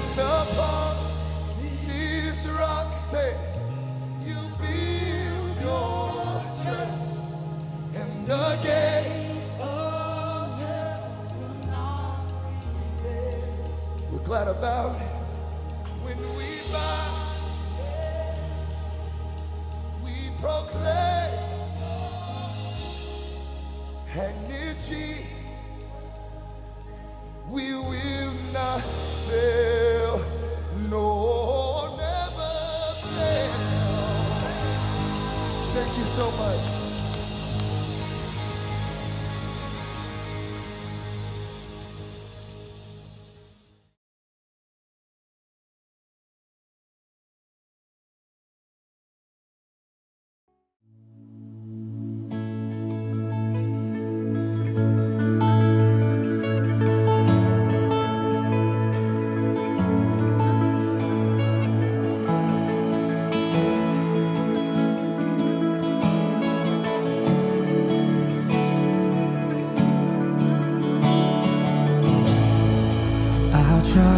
and upon this rock, say, you build your church, and the gates of hell will not prevail. We're glad about it. When we bow, we proclaim, and in Jesus we will not fail. No, never fail. Thank you so much.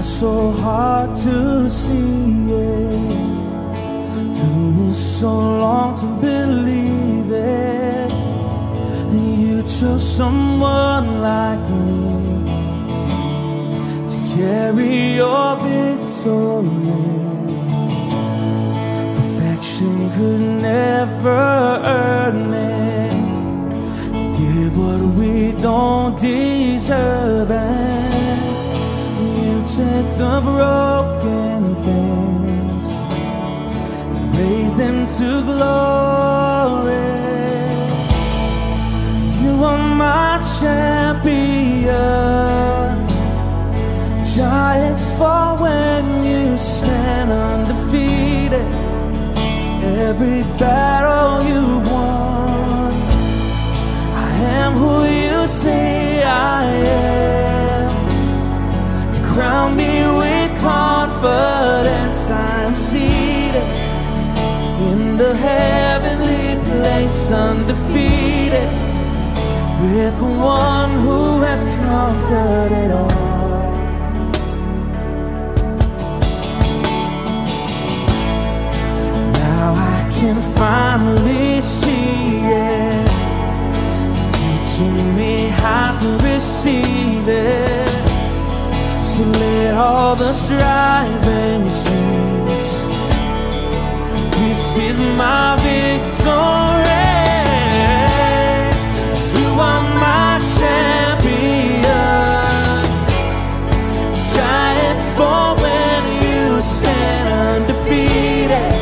So hard to see it, took me so long to believe it. You chose someone like me to carry your victory. Perfection could never earn it. Give what we don't deserve it. Take the broken things and raise them to glory. You are my champion. Giants fall when you stand undefeated. Every battle you won, I am who you say I am. Crown me with confidence, I am seated in the heavenly place, undefeated, with the one who has conquered it all. Now I can finally see it, teaching me how to receive it. So let all the striving cease. This is my victory. You are my champion. Giants fall when you stand undefeated.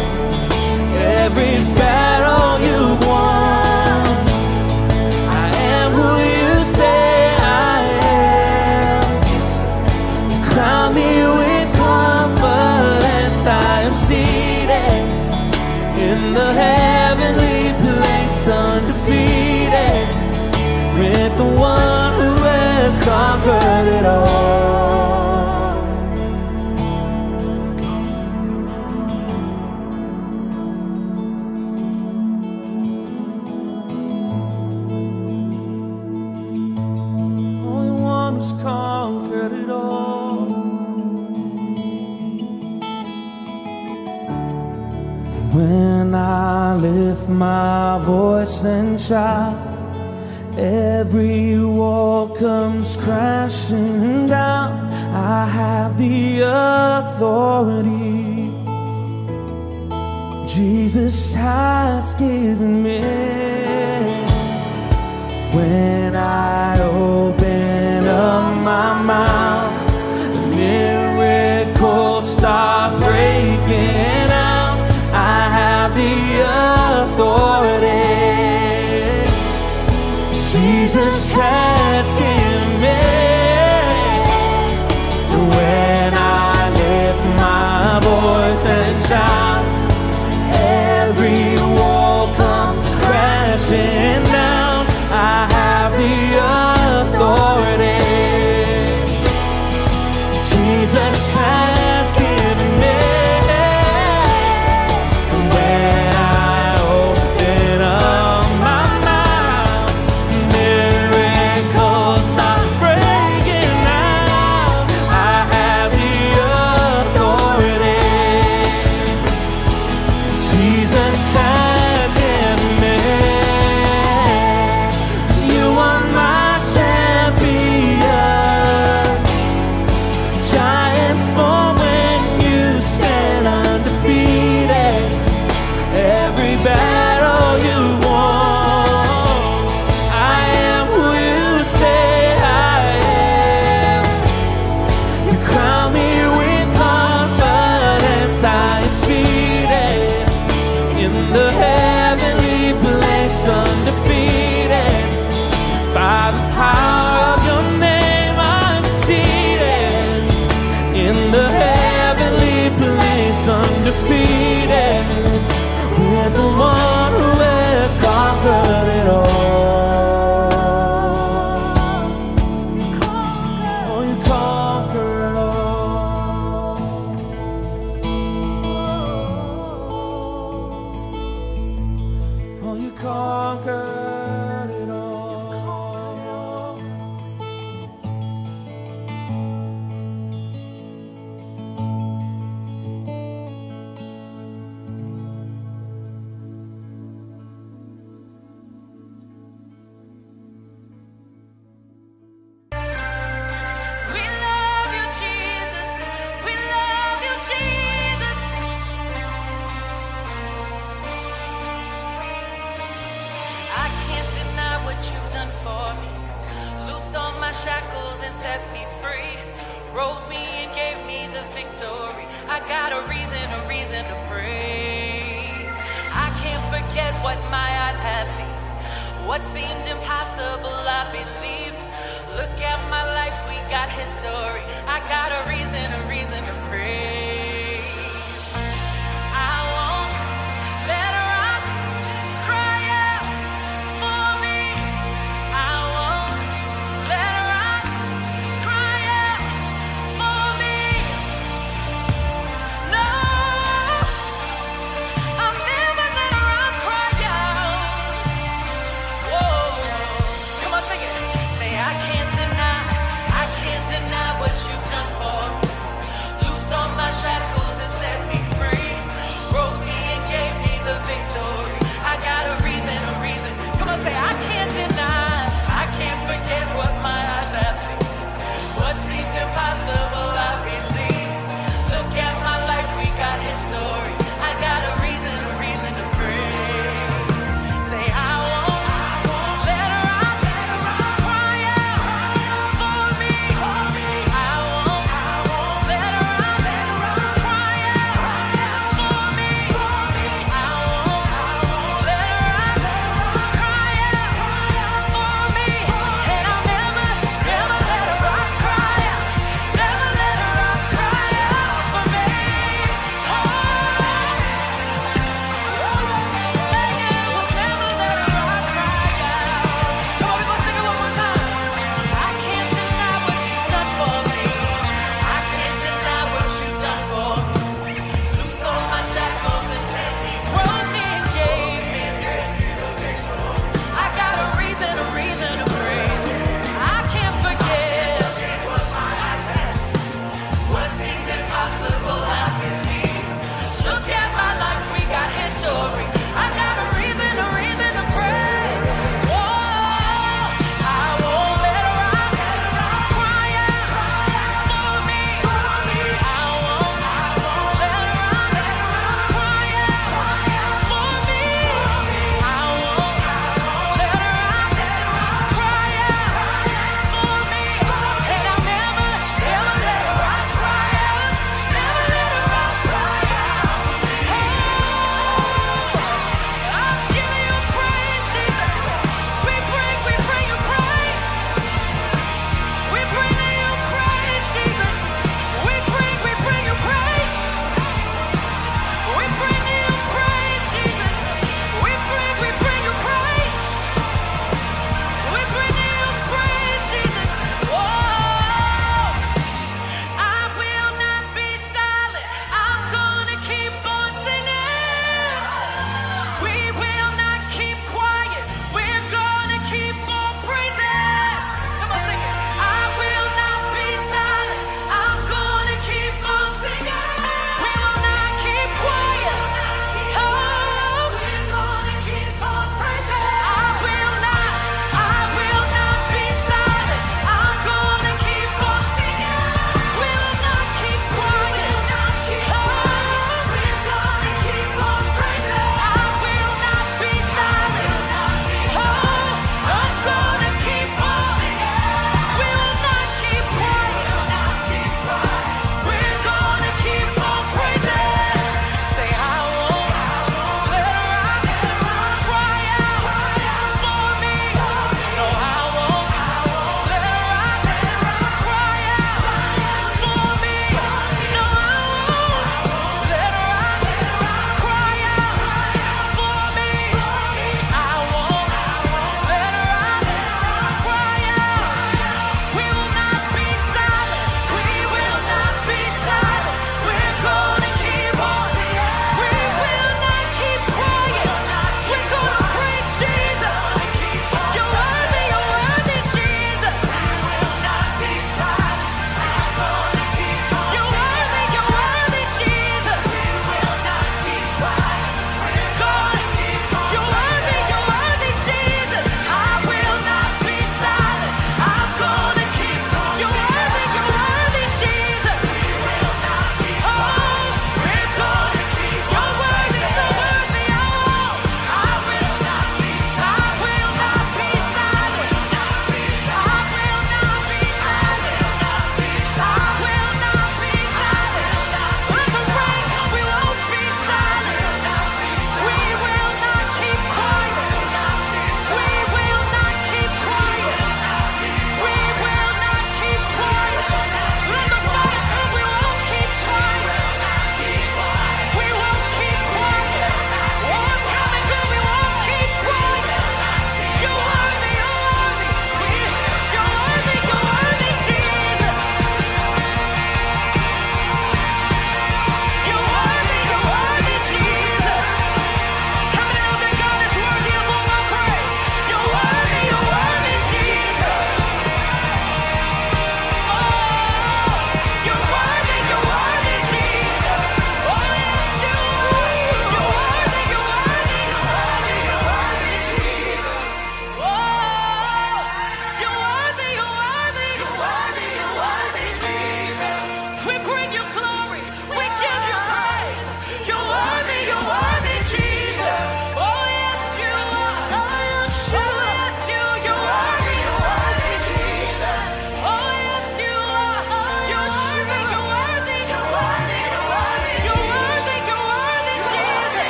Every battle you won, I am who you say. Crown me with confidence, I am seated in the heavenly place, undefeated, with the one who has conquered it all. Only one who's conquered it all. When I lift my voice and shout, every wall comes crashing down. I have the authority Jesus has given me. When I open up my mouth, miracles start breaking. Jesus has given me. When I lift my voice and shout, every wall comes crashing down. I have the authority undefeated. We're the one who has conquered it all. You conquer, oh, you conquer it all. Oh, you conquer. Shackles and set me free, rolled me and gave me the victory. I got a reason, a reason to praise. I can't forget what my eyes have seen, what seemed impossible I believe. Look at my life, we got history. I got a reason, a reason to praise. I won't let her rock cry out for me. I won't let her you've done for me.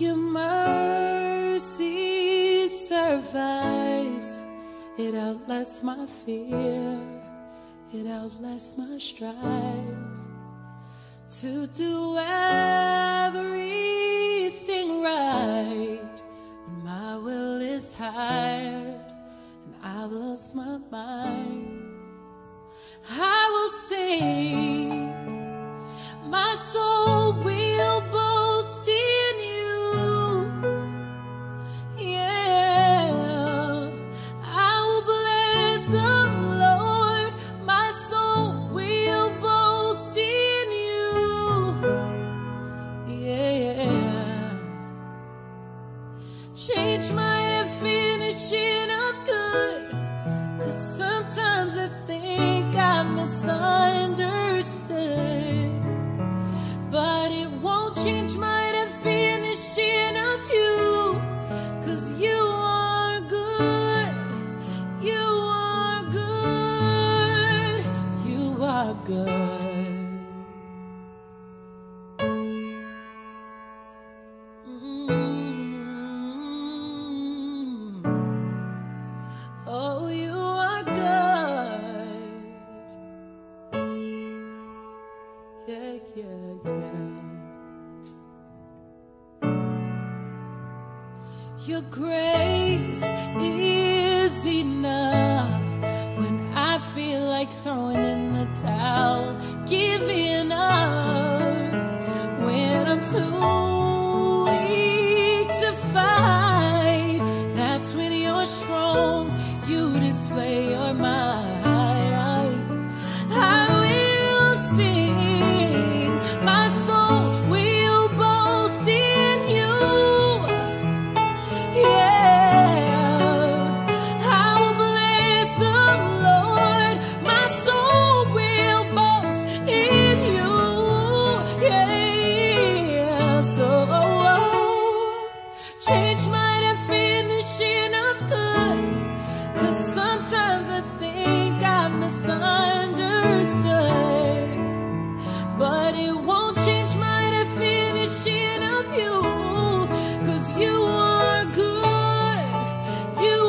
your mercy survives. It outlasts my fear, it outlasts my strife to do everything right. When my will is tired and I've lost my mind, I will sing, my soul will boast in you. Yeah, I will bless the Lord, my soul will boast in you. Yeah, change my definition of good, 'cause sometimes I think I misunderstood, but it won't change my definition of you, 'cause you are good, you are good, you are good. Mm-hmm. Oh, you are good. Yeah, yeah, yeah. Your grace is enough when I feel like throwing in the towel, giving up when I'm too weak to fight. That's when you're strong, you display your might. I will sing, my soul will boast in you. Yeah, I will bless the Lord. My soul will boast in you. Yeah, so change my definition of good, 'cause sometimes I think I misunderstood, but it won't change my definition of you,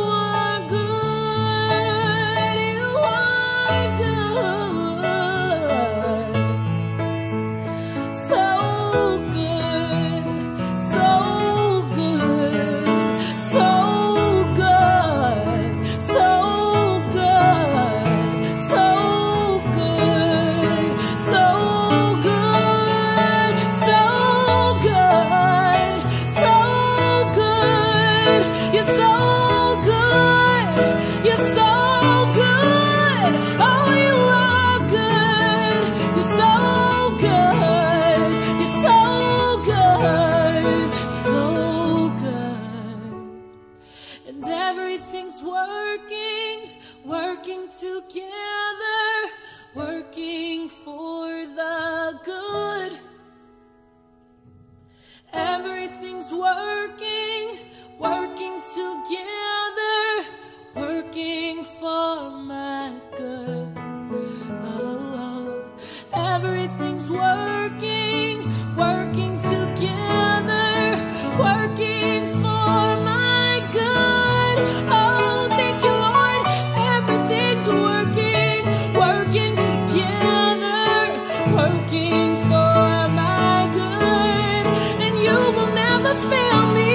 'cause you are good, you are good, you are good, so good, so good, so good, so good, so good, so good, so good, so good. You're so good. You're so good. Oh, you are good. You're so good. You're so good. You're so good. And everything's working, working together, working for the good. Everything's working, working together, working for my good. Oh, oh. Everything's working, working together, working for my good. Oh, thank you, Lord. Everything's working, working together, working for my good. And you will never fail me.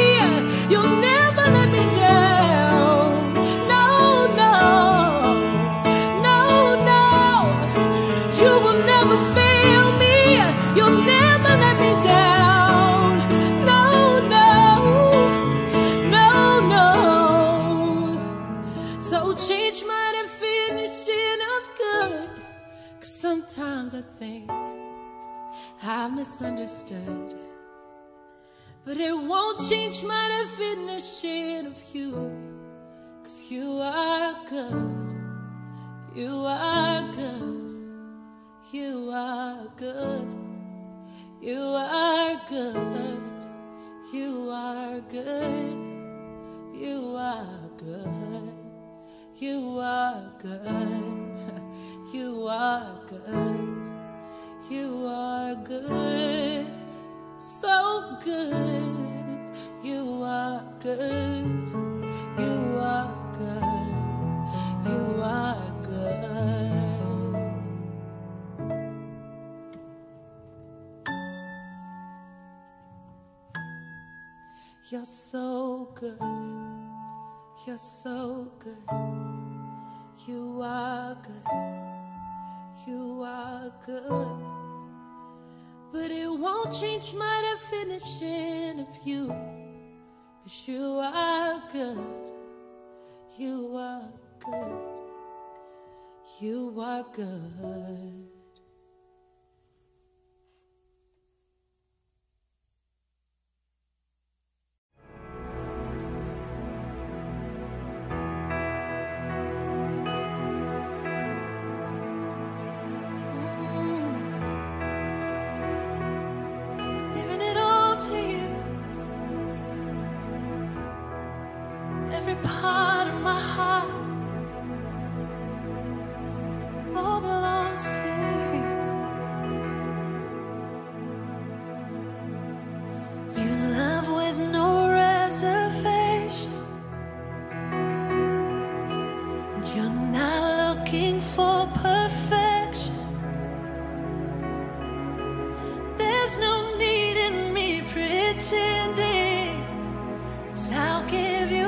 You'll never let me down. No, no, no, no. You will never fail me. You'll never let me down. No, no, no, no. So change my definition of good, 'cause sometimes I think I misunderstood, but it won't change my definition of you, 'cause you are good, you are good, you are good, you are good, you are good, you are good, you are good, you are good, you are good, so good. good, you are good, you are good. You're so good, you're so good, you are good, you are good. But it won't change my definition of you, 'cause you are good, you are good, you are good. Every part of my heart all belongs to you. You love with no reservation, and you're not looking for perfection. There's no need in me pretending, 'cause I'll give you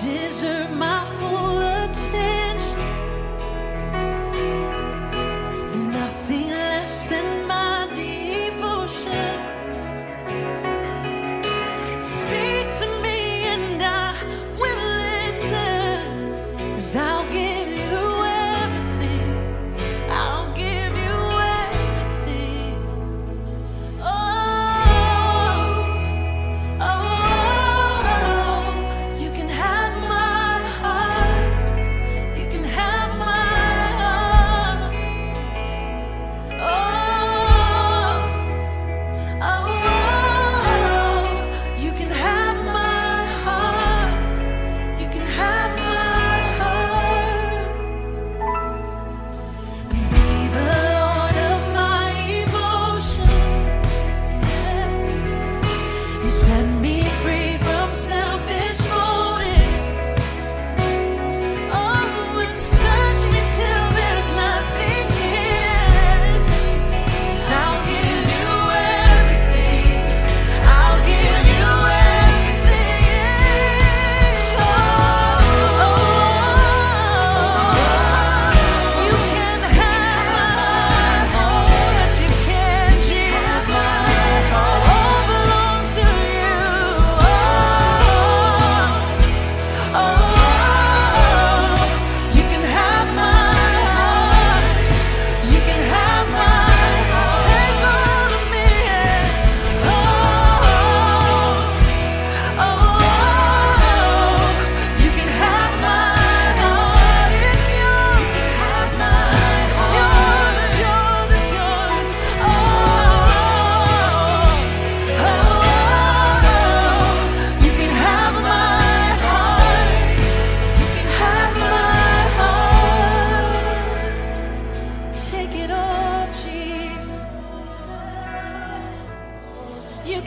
deserve my full attention, and nothing less than my devotion. Speak to me and I will listen, 'cause I'll give you everything, I'll give you everything. Oh, oh, you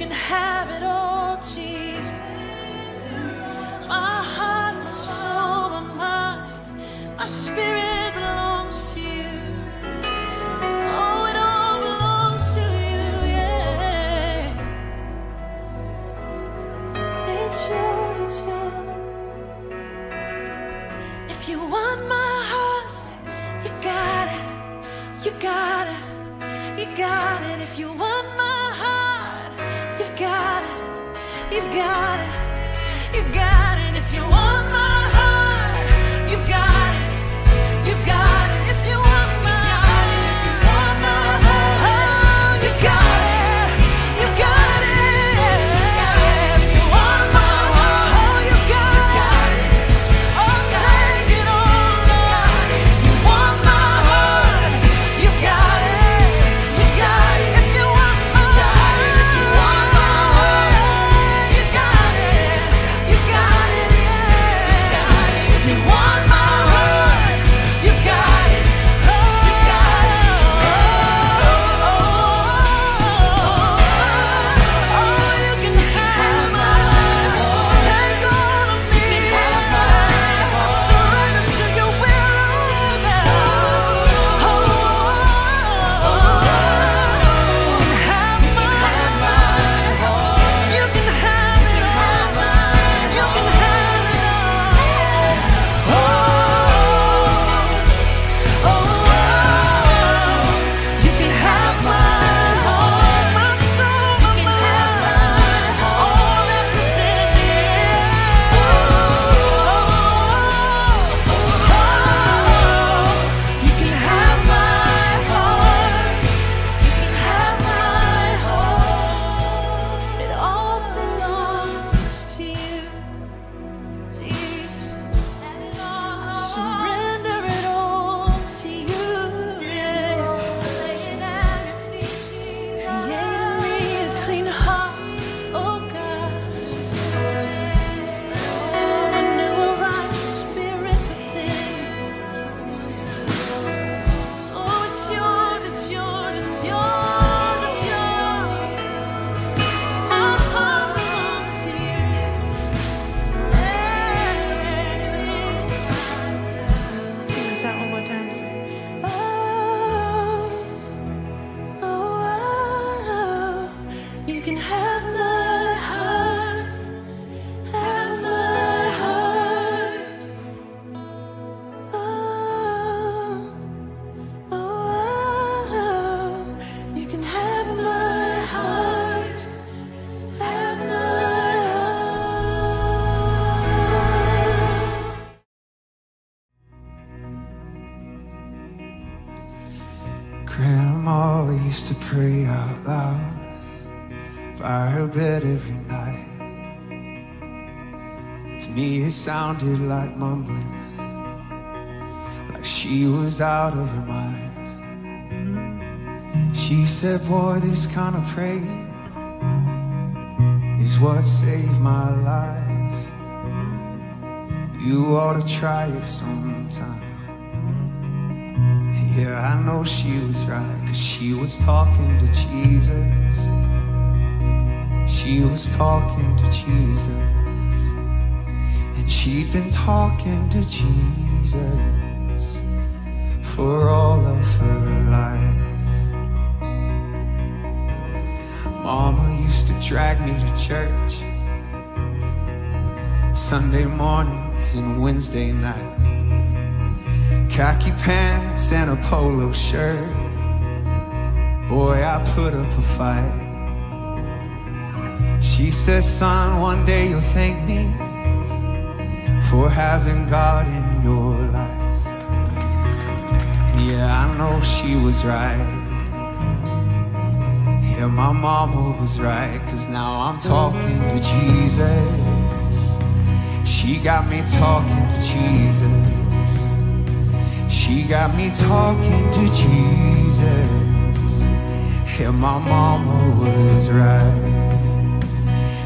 can have it all, Jesus. My heart, my soul, my mind, my spirit belongs to you. Oh, it all belongs to you, yeah. It's yours, it's yours. If you want my heart, you got it, you got it, you got it. If you want my you've got it, you've got it, you've got it. If you want my heart, you've got it, you've got it. If you want my heart, if you want my heart, you got it, you got it. If you want my heart, you got it, oh, take it all on. If you want my heart, you got it, you got it. If you want my heart, you got it. You got Grandma used to pray out loud by her bed every night. To me it sounded like mumbling, like she was out of her mind. She said, boy, this kind of praying is what saved my life. You ought to try it sometime. Yeah, I know she was right, 'cause she was talking to Jesus. She was talking to Jesus. And she'd been talking to Jesus for all of her life. Mama used to drag me to church Sunday mornings and Wednesday nights. Khaki pants and a polo shirt, boy, I put up a fight. She says, son, one day you'll thank me for having God in your life. Yeah, I know she was right. Yeah, my mama was right, 'cause now I'm talking to Jesus. She got me talking to Jesus. She got me talking to Jesus. Yeah, my mama was right,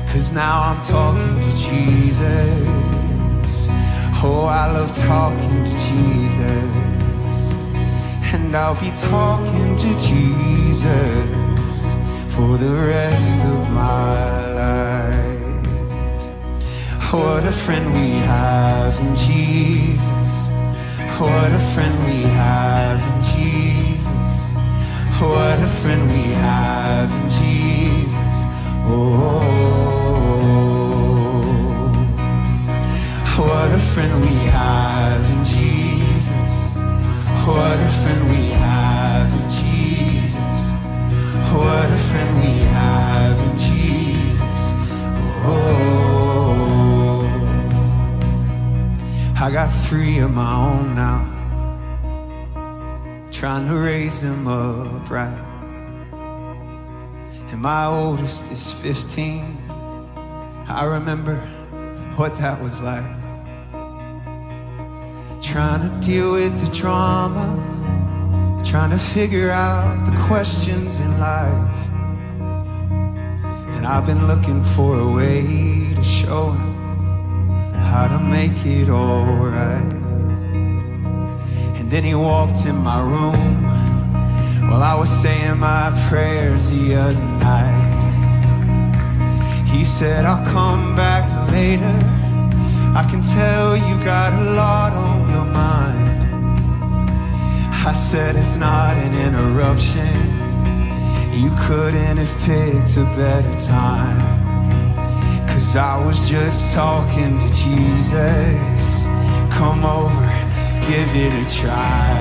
'cause now I'm talking to Jesus. Oh, I love talking to Jesus. And I'll be talking to Jesus for the rest of my life. What a friend we have in Jesus. What a friend we have in Jesus. What a friend we have in Jesus. Oh, what a friend we have in Jesus. What a friend we have in Jesus. What a friend we have in Jesus. Oh. I got three of my own now, trying to raise them up right. And my oldest is fifteen. I remember what that was like, trying to deal with the drama, trying to figure out the questions in life. And I've been looking for a way to show him how to make it all right. And then he walked in my room while I was saying my prayers the other night. He said, I'll come back later. I can tell you got a lot on your mind. I said, it's not an interruption. You couldn't have picked a better time. 'Cause I was just talking to Jesus. Come over, give it a try.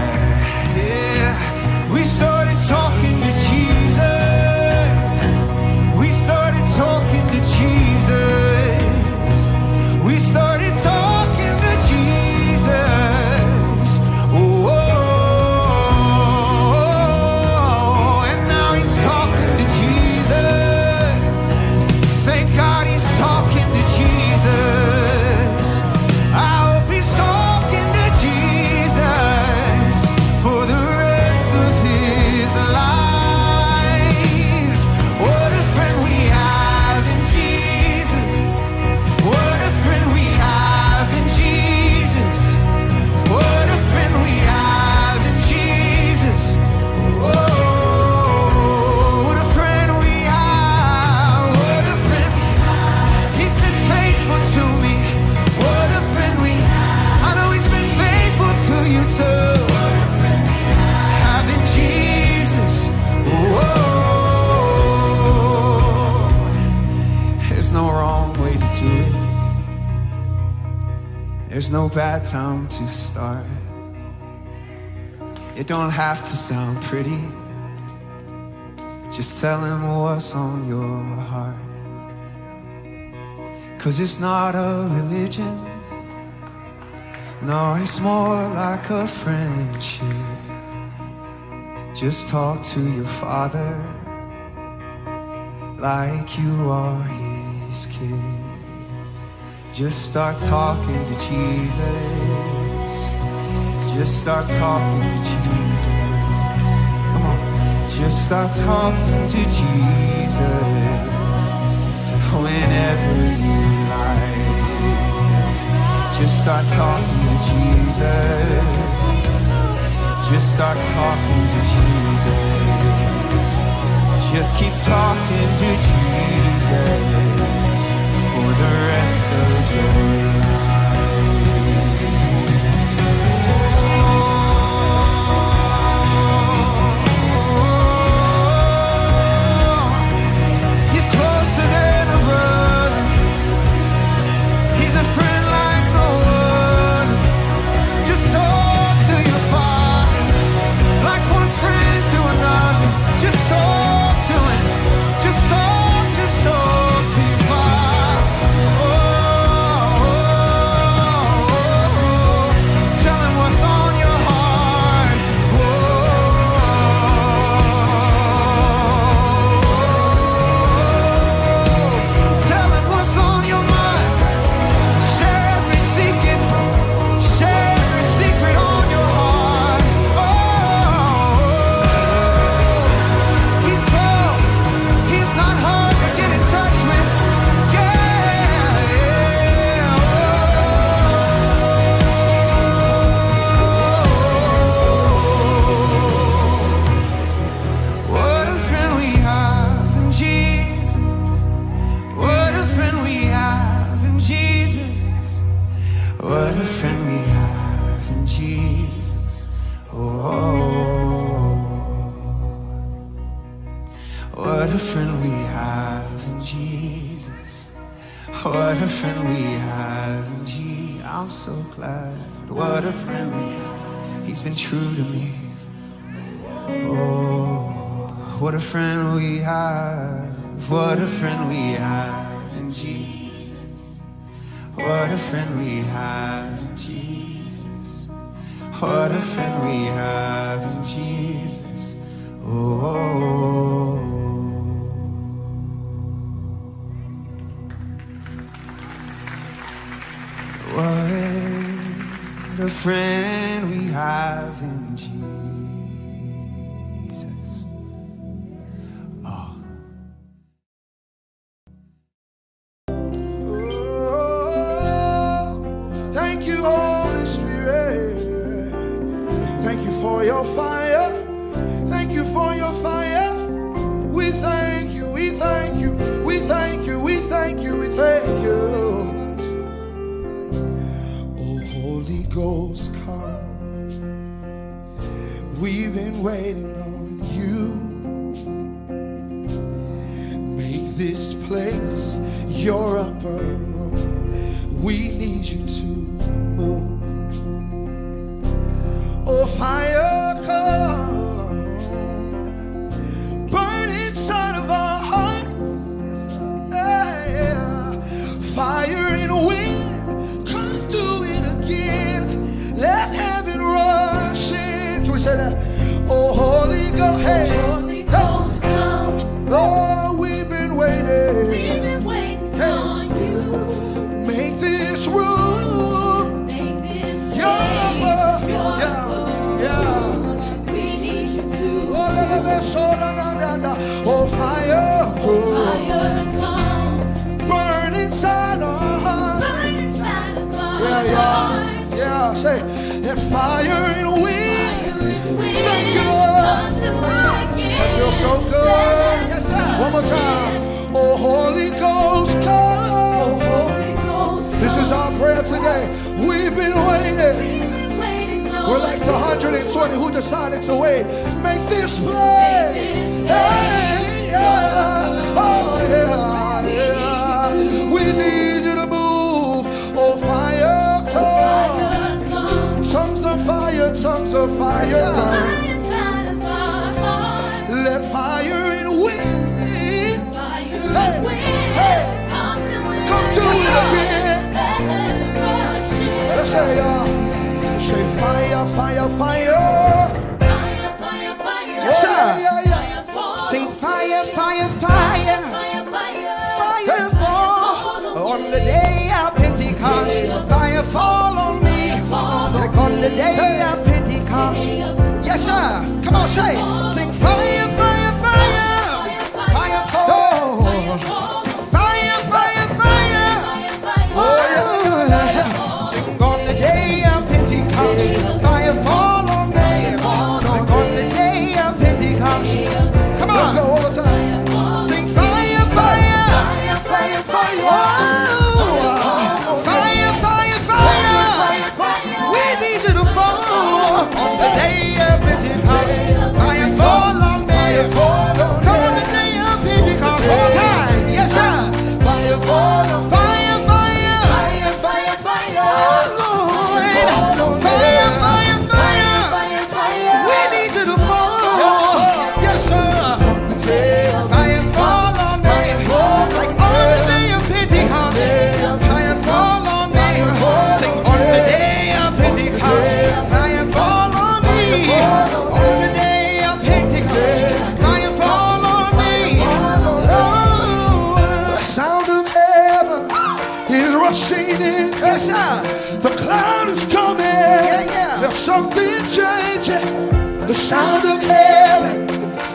Yeah, we started talking to Jesus. We started talking to Jesus. We started talking to Jesus. Oh, oh, oh. And now he's talking to Jesus. Thank God he's talking to Jesus. I hope he's talking to Jesus for the rest of his life. What a friend we have in Jesus. What a friend we have in Jesus. What a friend we have in Jesus. Oh, what a friend we have. What a friend we have. He's been faithful to me. What a friend we have. I know he's been faithful to you too. What a friend we have. Having Jesus. Whoa. There's no wrong way to do it. There's no bad time to start. It don't have to sound pretty. Just tell him what's on your heart. 'Cause it's not a religion. No, it's more like a friendship. Just talk to your father like you are his kid. Just start talking to Jesus. Just start talking to Jesus. Come on. Just start talking to Jesus whenever you like. Just start talking to Jesus. Just start talking to Jesus. Just keep talking to Jesus for the rest of your life. Say fire, fire, fire. Fire, fire, fire. Now say, sing fire, fire, fire, fire, oh. Sing fire, fire, fire, oh yeah. Sing on the day of Pentecost, fire fall on me. Sing on the day of Pentecost. Come on, let's go all the time. Sing fire, fire, fire, fire, fire. Something changing. The sound of heaven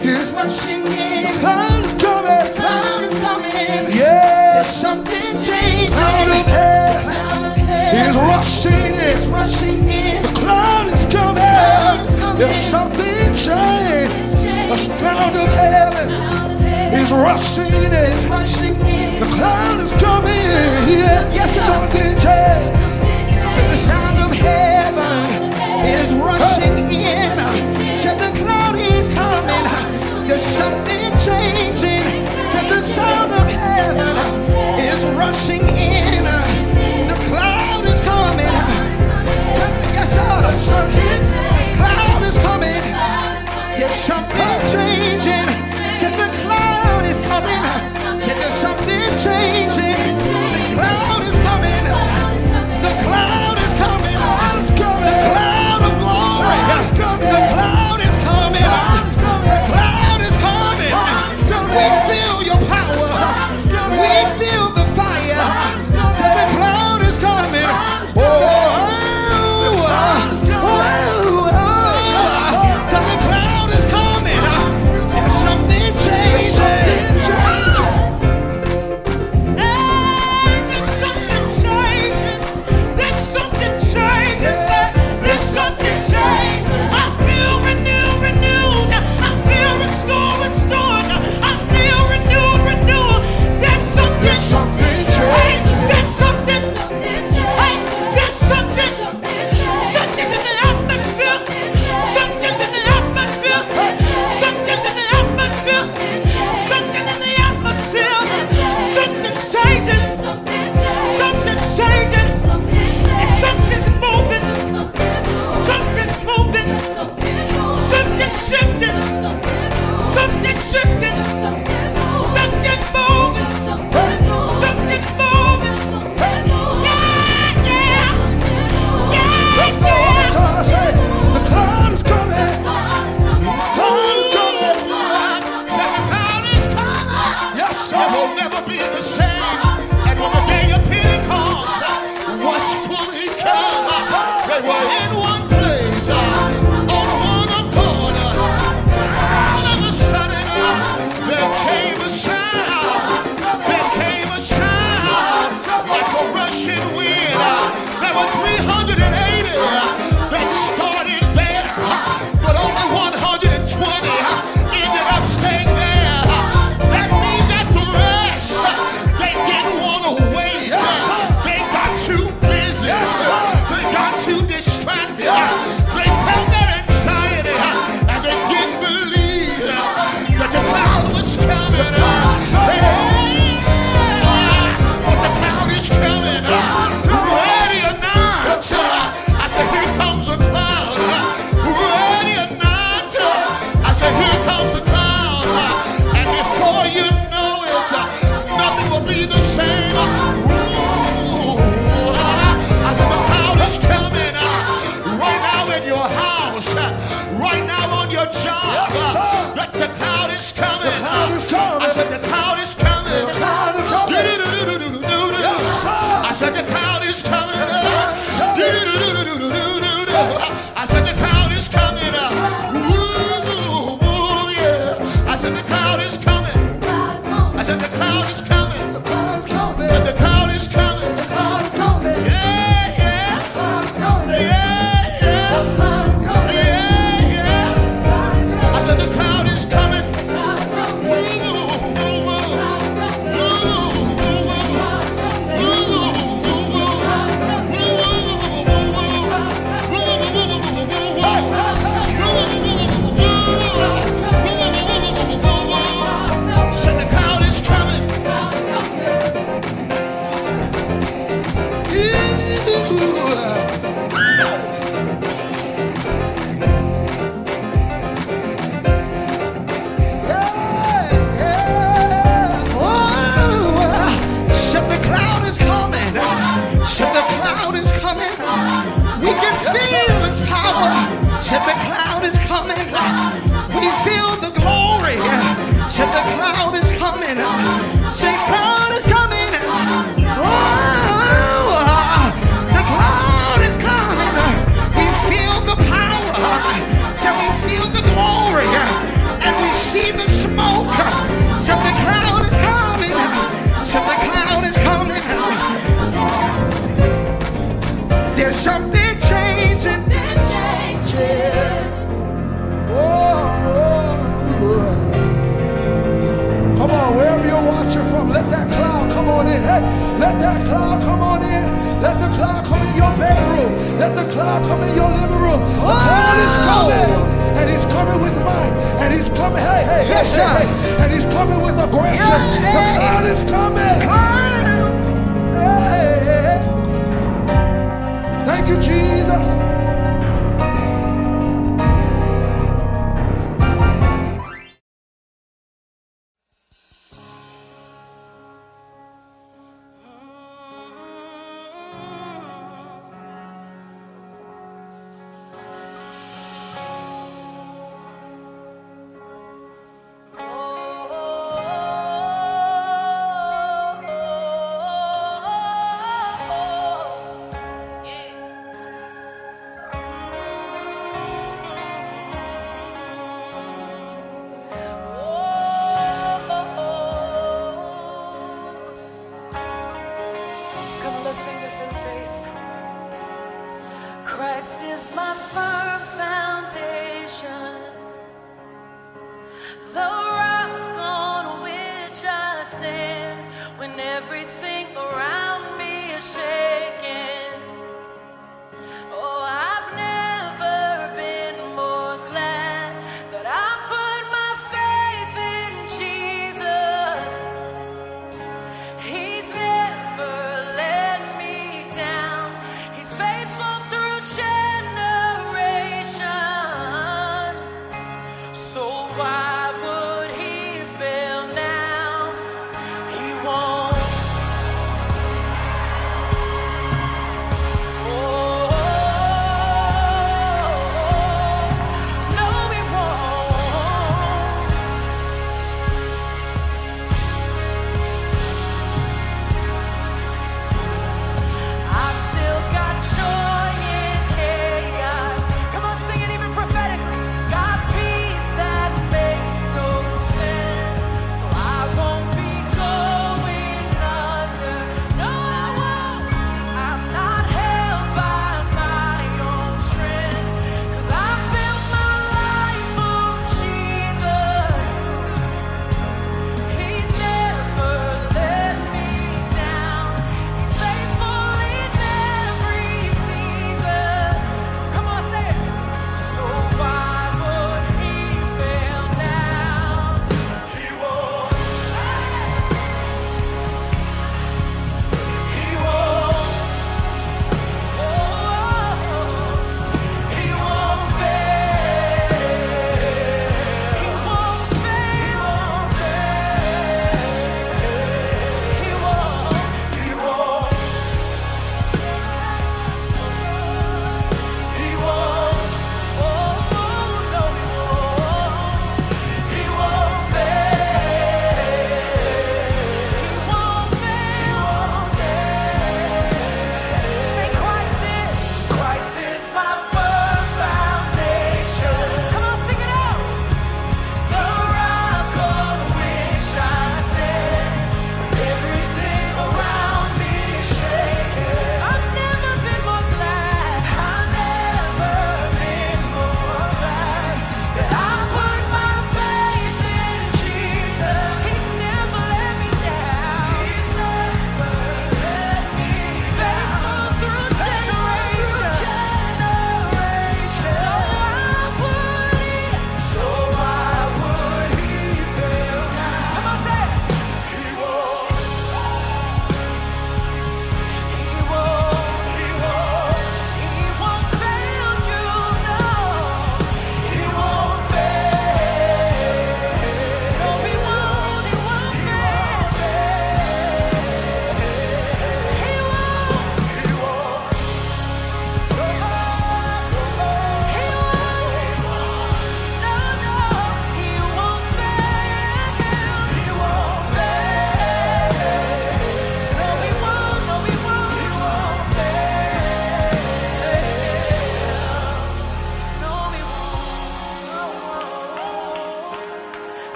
is rushing in. The cloud is coming. The cloud is coming. Yeah. There's something changing. The cloud of heaven is rushing in. It's rushing in. The cloud is coming. The cloud is coming. There's something changing. The sound of heaven is rushing in. It's rushing in. The cloud is coming. Yeah. Yes, something changing. So the sound of heaven is rushing in. Said the cloud is coming. There's something changing. Said the sound of heaven is rushing in. The cloud is coming. Yes, sir. The cloud is coming. There's something changing. Said the cloud is coming. Said there's something changing. The cloud is coming. The cloud is coming. The cloud is coming. I said the cloud is coming up. Woo. Said the cloud is coming. We feel the glory. Said the cloud is coming. Say cloud is coming. Oh, the cloud is coming. We feel the power. Said we feel the glory. And we see the smoke. Said the cloud is coming. Said the cloud is coming. There's something. Let that cloud come on in. Hey, let that cloud come on in. Let the cloud come in your bedroom. Let the cloud come in your living room. The cloud is coming. And he's coming with might. And he's coming. Hey, hey, hey, yes, hey, hey. And he's coming with aggression. Yeah, hey. The cloud is coming. Hey. Thank you, Jesus.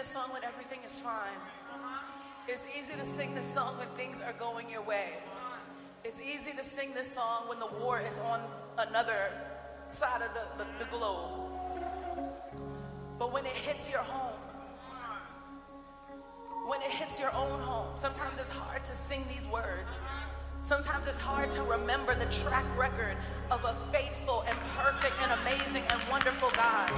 this song when everything is fine. It's easy to sing this song when things are going your way. It's easy to sing this song when the war is on another side of the, the, the globe. But when it hits your home, when it hits your own home, sometimes it's hard to sing these words. Sometimes it's hard to remember the track record of a faithful and perfect and amazing and wonderful God.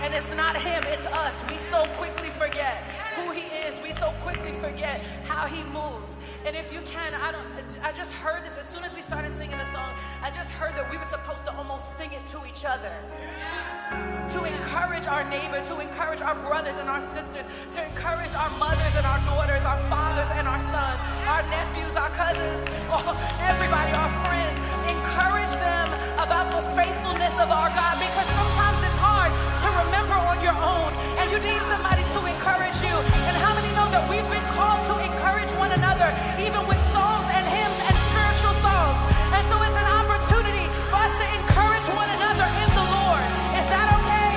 And it's not him, it's us. We so quickly forget who he is. We so quickly forget how he moves. And if you can, I don't, I just heard this as soon as we started singing the song. I just heard that we were supposed to almost sing it to each other. To encourage our neighbors, to encourage our brothers and our sisters, to encourage our mothers and our daughters, our fathers and our sons, our nephews, our cousins, everybody, our friends. Encourage them about the faithfulness of our God, because sometimes it's hard to remember on your own, and you need somebody to encourage you. And how many know that we've been called to encourage one another, even with songs and hymns and spiritual songs? And so it's an opportunity for us to encourage one another in the Lord. Is that okay?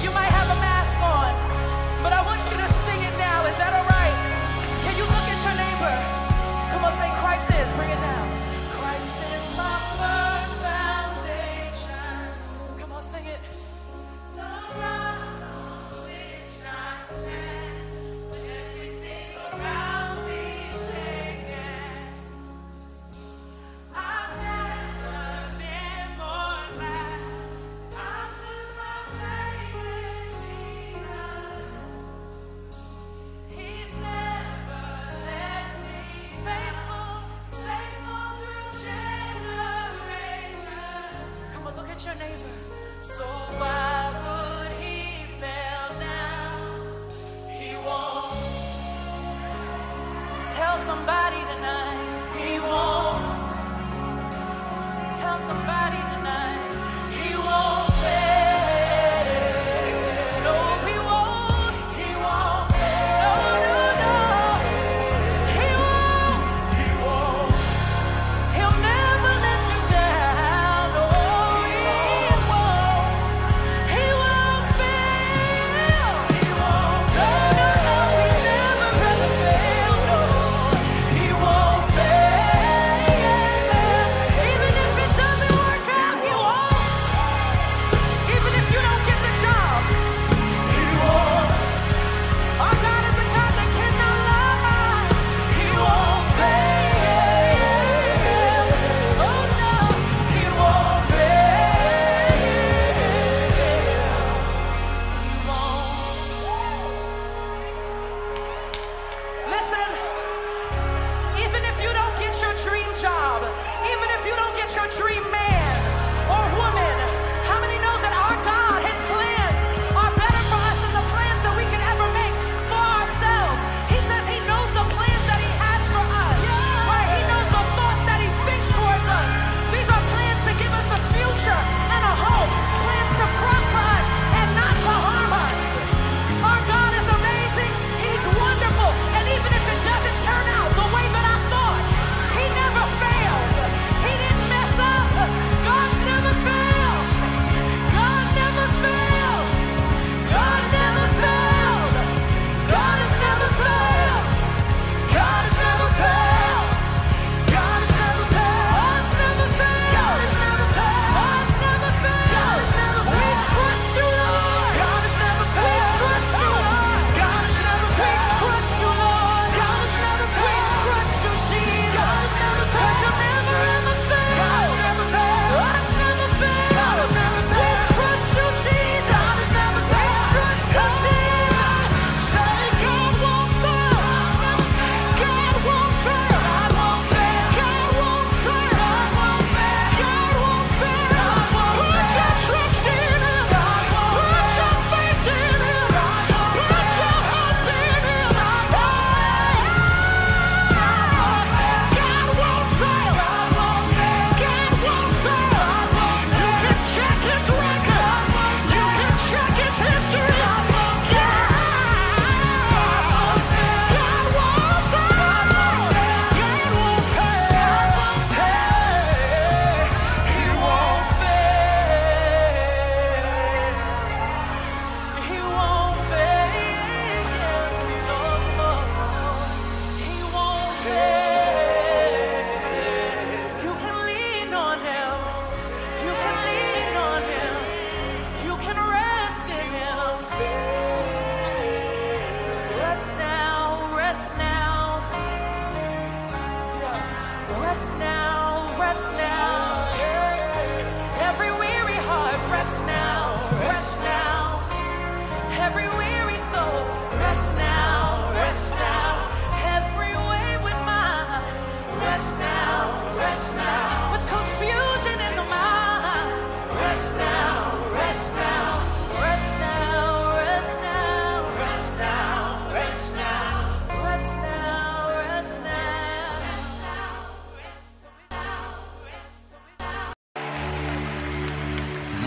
You might have a mask on, but I want you to sing it now. Is that all right? Can you look at your neighbor? Come on, say Christ is. Bring it down. Christ is my firm foundation. Come on, sing it. The rock on which I stand, with everything around me shaken, I've never been more glad. I've lived my way. Your neighbor. So why would he fail now? He won't. Tell somebody tonight, he won't. Tell somebody tonight, he won't fail. He won't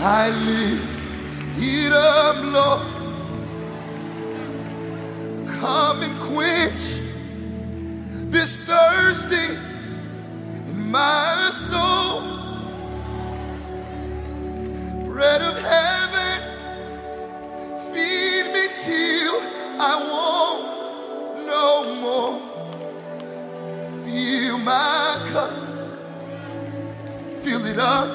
I lift it up, Lord. Come and quench this thirsting in my soul. Bread of heaven, feed me till I want no more. Fill my cup, fill it up,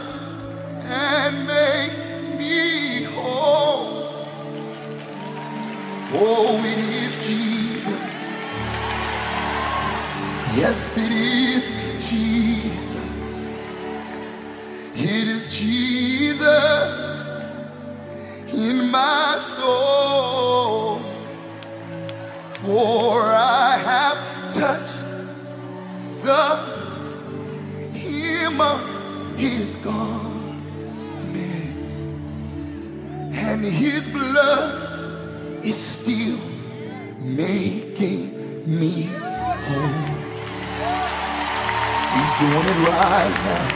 and make me whole. Oh, it is Jesus. Yes, it is Jesus. It is Jesus in my soul. For I have touched the hem of his garment, and his blood is still making me whole. He's doing it right now.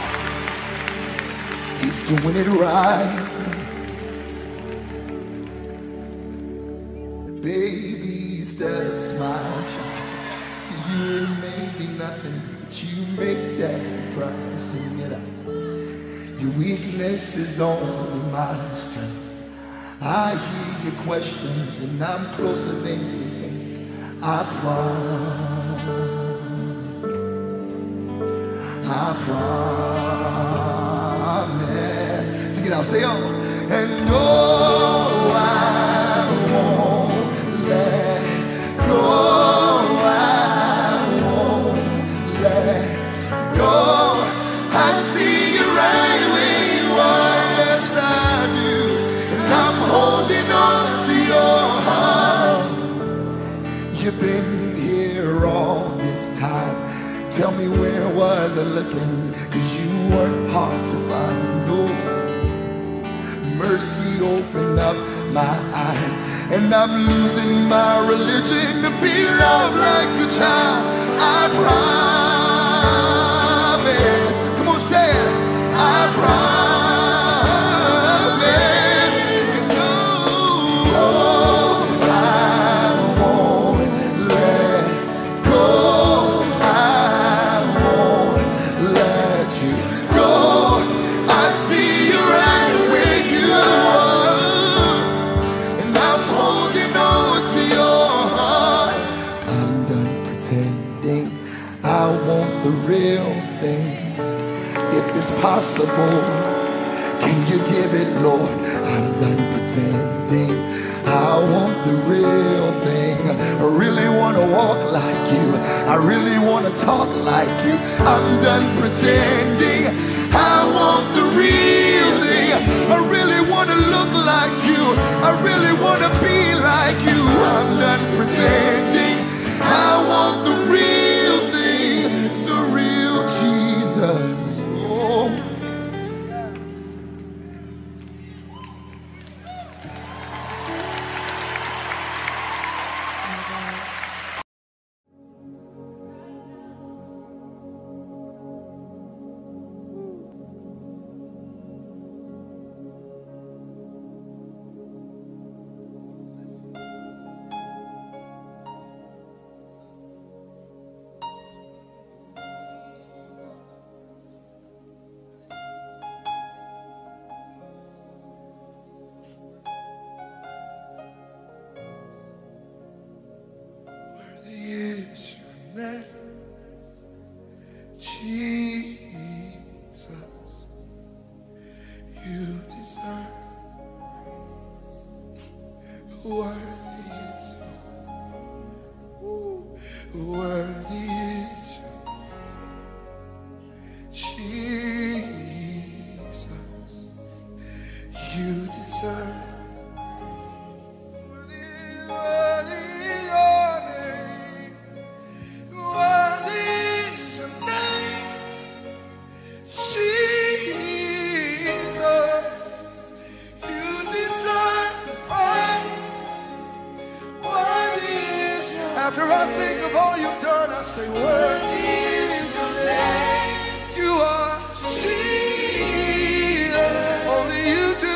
He's doing it right now. Baby steps, my child. To you it may be nothing, but you make that price. Sing it out. Your weakness is only my strength. I hear your questions and I'm closer than you think. I promise, I promise. Sing it out, say on. And no, I won't let go. I won't let go. I see you right where you are. Holding on to your heart. You've been here all this time. Tell me, where was I looking? Cause you worked hard to find. Oh, mercy opened up my eyes, and I'm losing my religion to be loved like a child. I promise. Come on, say it. I promise. Possible. Can you give it, Lord? I'm done pretending. I want the real thing. I really want to walk like you. I really want to talk like you. I'm done pretending. I want the real thing. I really want to look like you. I really want to be like you. I'm done pretending. I want the real thing. The real Jesus. You are Jesus, only you do.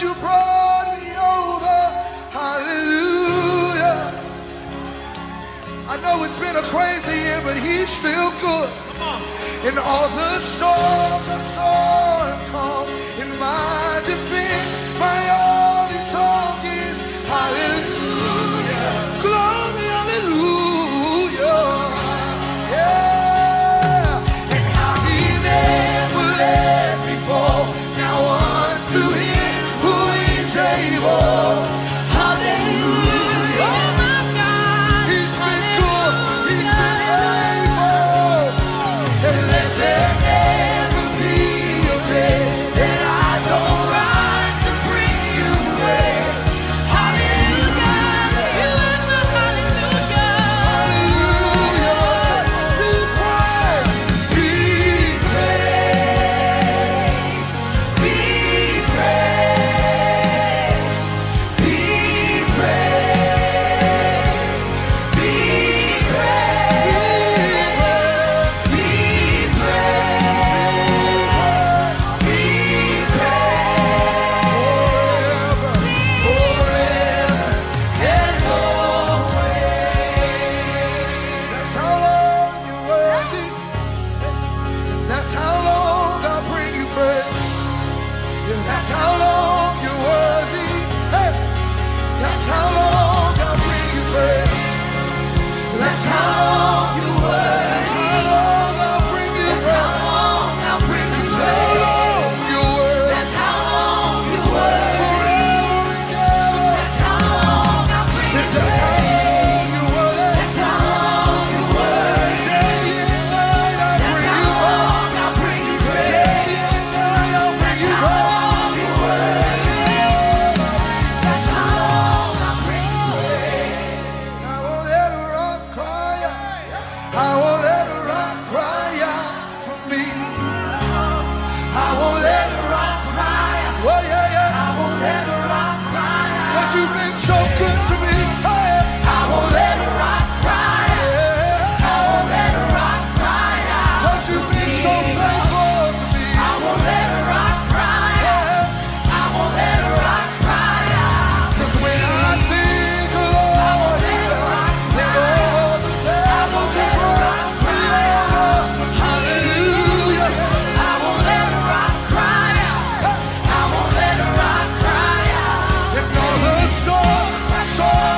that you brought me over. Hallelujah. I know it's been a crazy year, but he's still good. In all the storms I saw him come. In my defense, my only song is hallelujah. Glory, hallelujah. Yeah. And how he never let me fall. Now unto him who is able. Hallelujah. Oh my God. He's been good. He's been able. And let there never be a day that I don't rise to bring you praise. Hallelujah. You are my hallelujah. Hallelujah. Be praised. Be praised. Be praised. Be praised. Be praised. Be praised. Be praised. Forever and always. That's how long you're worthy. That's how long I'll bring you praise. And that's how long you're worthy. Hey, that's how long I'll bring you praise. That's how long you're worthy. That's how long I'll bring you praise. That's how long I'll bring you praise. That's how long you're worthy. That's how long you're worthy. Forever and ever. That's how long I'll bring you praise. That's how long you're worthy. That's how long you're worthy. Day and night I That's bring how you praise. long I'll bring you praise. Day and night I'll bring That's you how praise. long you're worthy. That's how long I'll bring you praise. I won't let a rock cry out. I won't let a rock cry out for me. I won't let a rock cry out. Well, yeah, yeah. I won't let a rock cry out. 'Cause you've been so good to me. Hey, I won't let a rock cry out. yeah. I won't let a rock cry out. 'Cause you've been so faithful to me. I won't let a rock cry out. Yeah. I won't let a rock cry out. 'Cause when I think of all the times and all the battles you brought me over, hallelujah. I won't let a rock cry out. I won't let a rock cry out. And all the storms I saw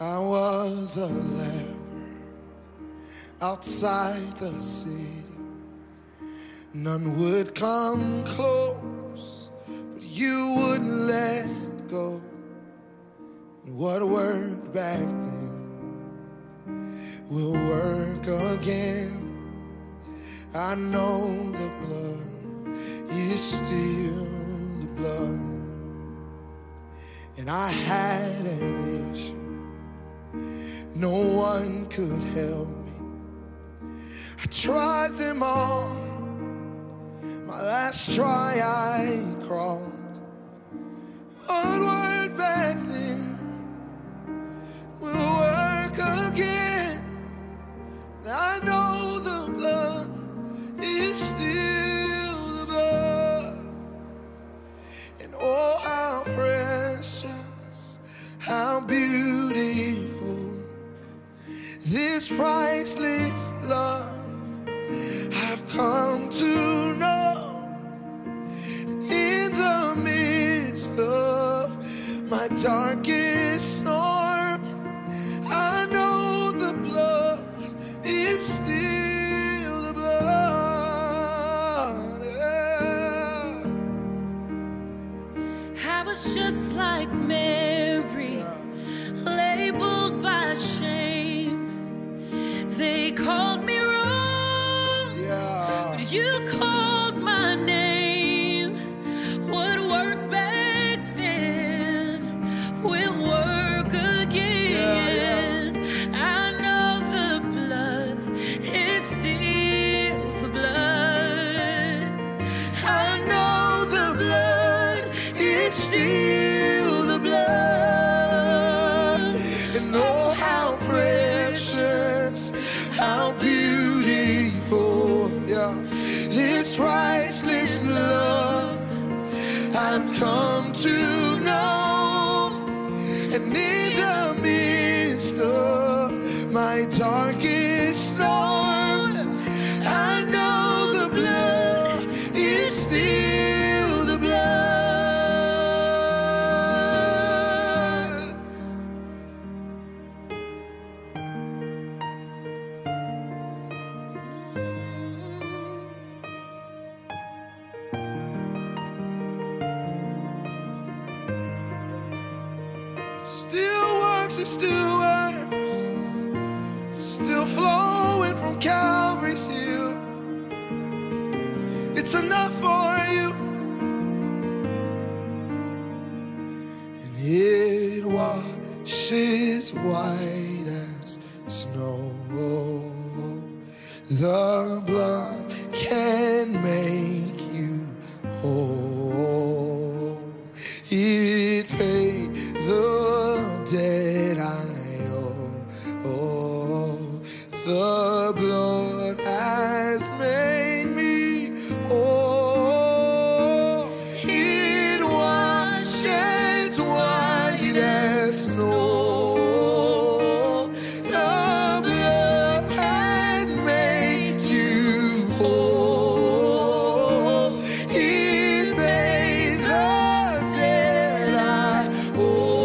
I was a leper outside the city. None would come close, but you wouldn't let go. And what worked back then will work again. I know the blood is still the blood. And I had an issue, no one could help me. I tried them all, my last try I crawled. One word back then will work again. And I know the blood is still the blood. And oh, how precious, how beautiful this priceless love I've come to know. And in the midst of my darkest storm, I know the blood is still. Just like Mary, labeled by shame, they called me wrong, yeah. But you called my name. What worked back then will work again. Yeah, yeah. I know the blood is still the blood. I know the blood. It's still the blood. And oh, how precious, how beautiful, yeah, this priceless love I've come to know. And in the midst of my darkest storm, I know the blood is still the blood. Still works, it still works. Still flowing from Calvary's hill. It's enough for you. And it washes white as snow. The blood can make you whole. It paid the debt I owe. Oh, the blood has made me whole. It washes white as snow. The blood can make you whole. It paid the debt I owe.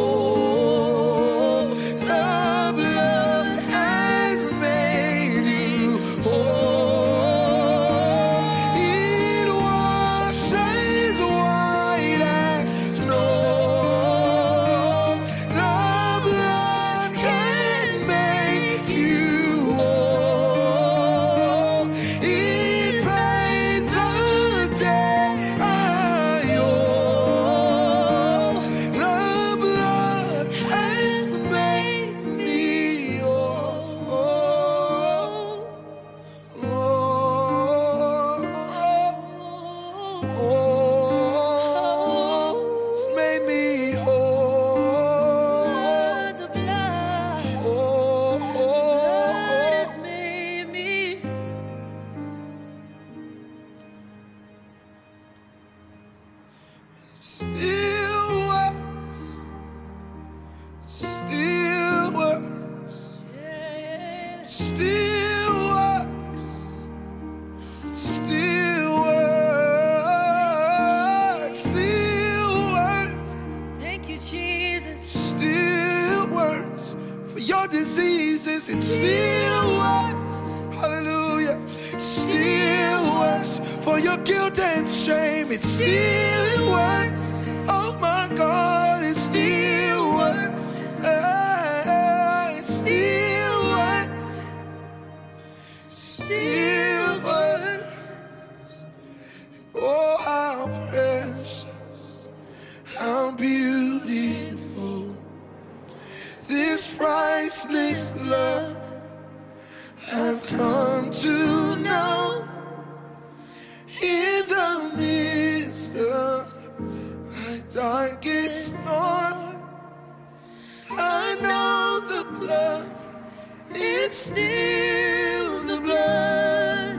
diseases. It still works. Hallelujah. It still works. For your guilt and shame. It still works. Oh my God. It still works. Uh, it still works. Still works. Oh, how precious. How beautiful. This priceless love I've come to know. In the midst of my darkest storm, I know the blood is still the blood.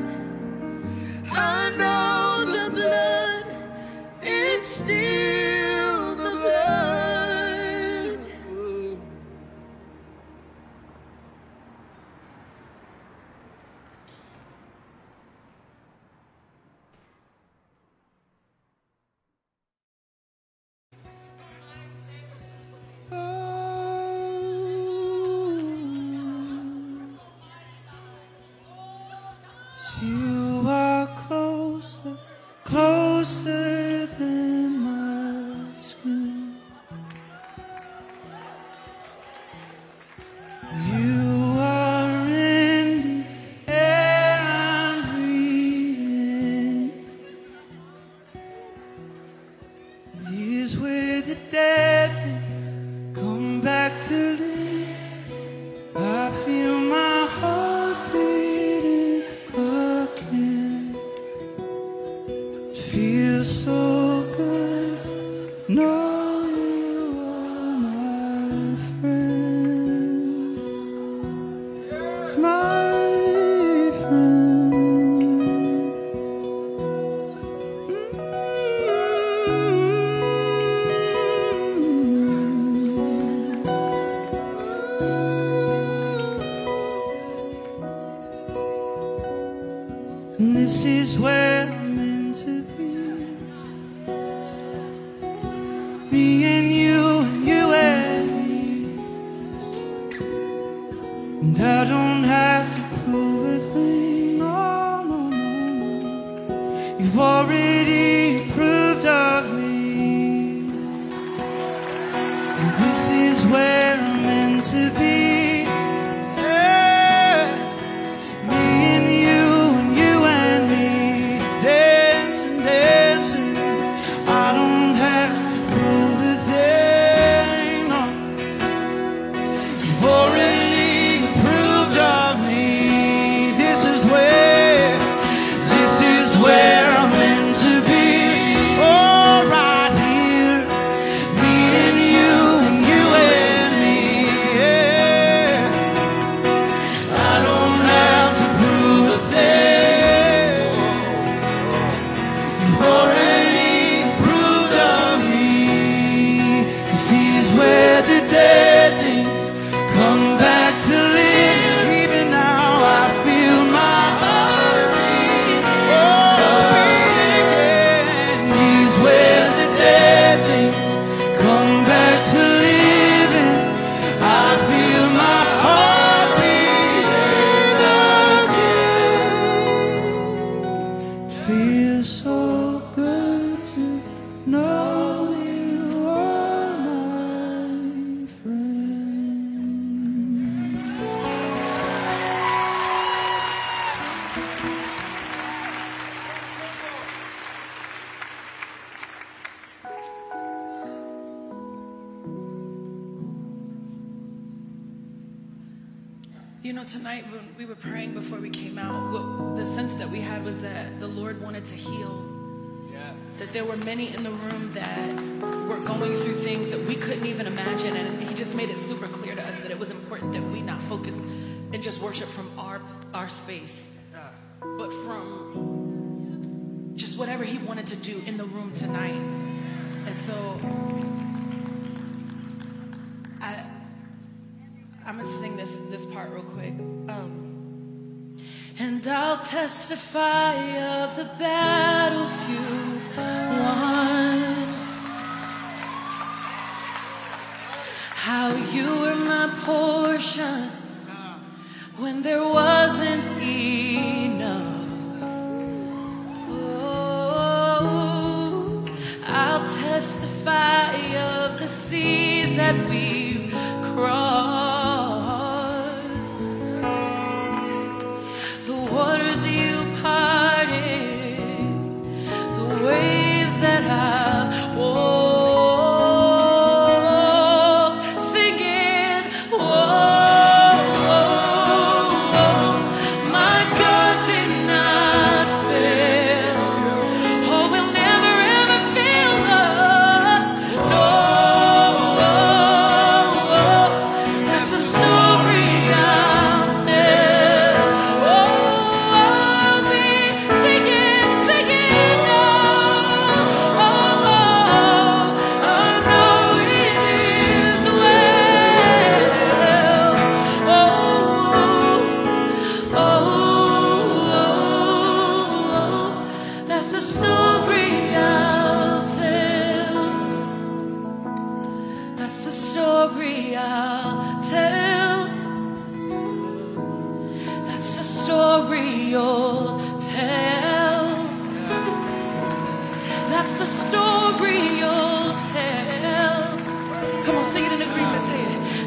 I know the blood is still the blood. You are closer, closer than my skin. You are in the air I'm breathing. These where the dead come back to live. I feel my heart beat. Feels so good to know you are my friend. It's my friend. Mm-hmm. And this is where I'm meant to be. Me and you, and you and me. And I don't have to prove a thing, no, no, no, no. You've already approved of me. And this is where I'm meant to be. Yeah. Me and you, and you and me. Dancing, dancing, I don't have to already approved of me. This is where, this is where I'm meant to be. Oh, right here, me and you, and you and me. Yeah. I don't have to prove a thing. You've already approved of me. 'Cause here's where the dead things come back to live. Even now I feel my heart beating. Oh, he's where the dead things come back to living. I feel my heart beating again. It feels so good to know you are my friend. You know, tonight when we were praying before we came out, what, the sense that we had was that the Lord wanted to heal. Yeah. That there were many in the room that were going through things that we couldn't even imagine, and He just made it super clear to us that it was important that we not focus and just worship from our, our space, yeah, but from just whatever He wanted to do in the room tonight. And so I... I'm gonna sing this this part real quick. Um, and I'll testify of the battles you've won. How you were my portion when there wasn't enough. Oh, I'll testify of the seas that we've crossed, the waters you parted, the waves that I walked.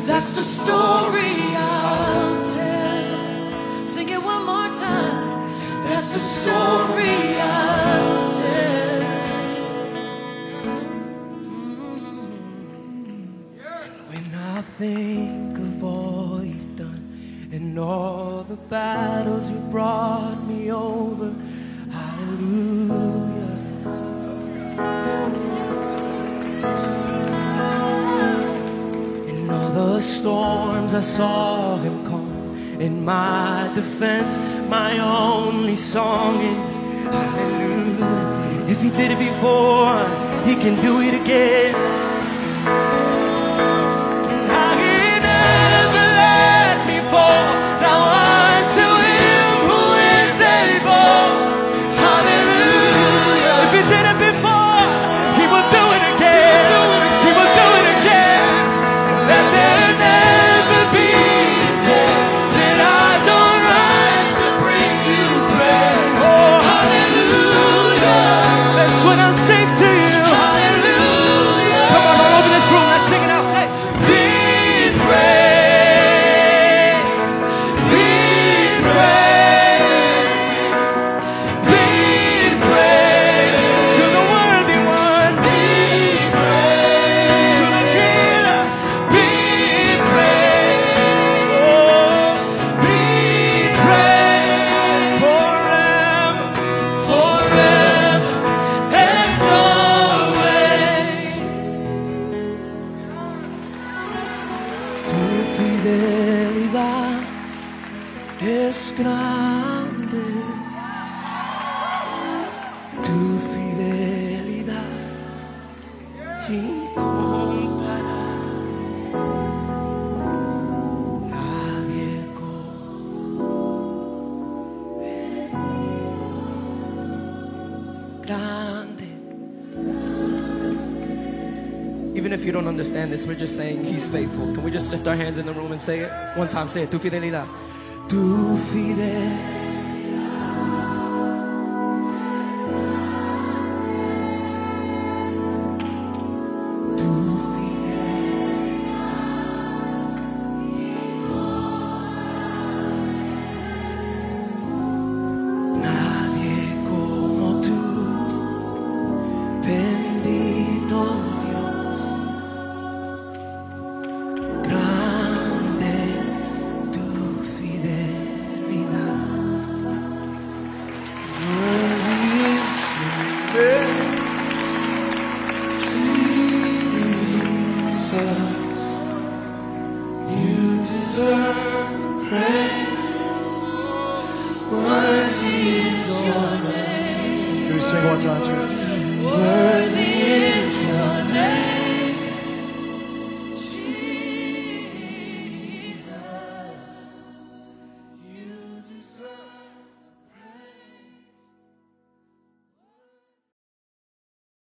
That's the story I'll tell. Sing it one more time. That's the story I'll tell. When I think of all you've done and all the battles you've brought me over, hallelujah. The storms I saw him come, in my defense, my only song is hallelujah. If he did it before, he can do it again. Now he never let me fall, now unto him who is able, hallelujah. If he did it before, he will do it again. If you don't understand this, we're just saying he's faithful. Can we just lift our hands in the room and say it one time? Say it. Tu fidelidad. Tu fidelidad. Tu fidelidad. Nadie como tú. Bendito.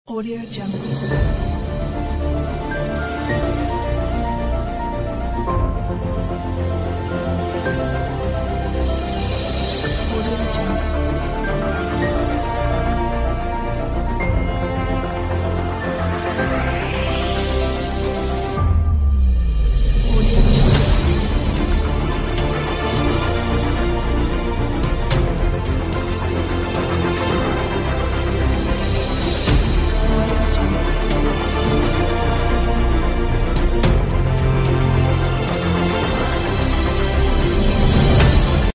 Audio Jungle.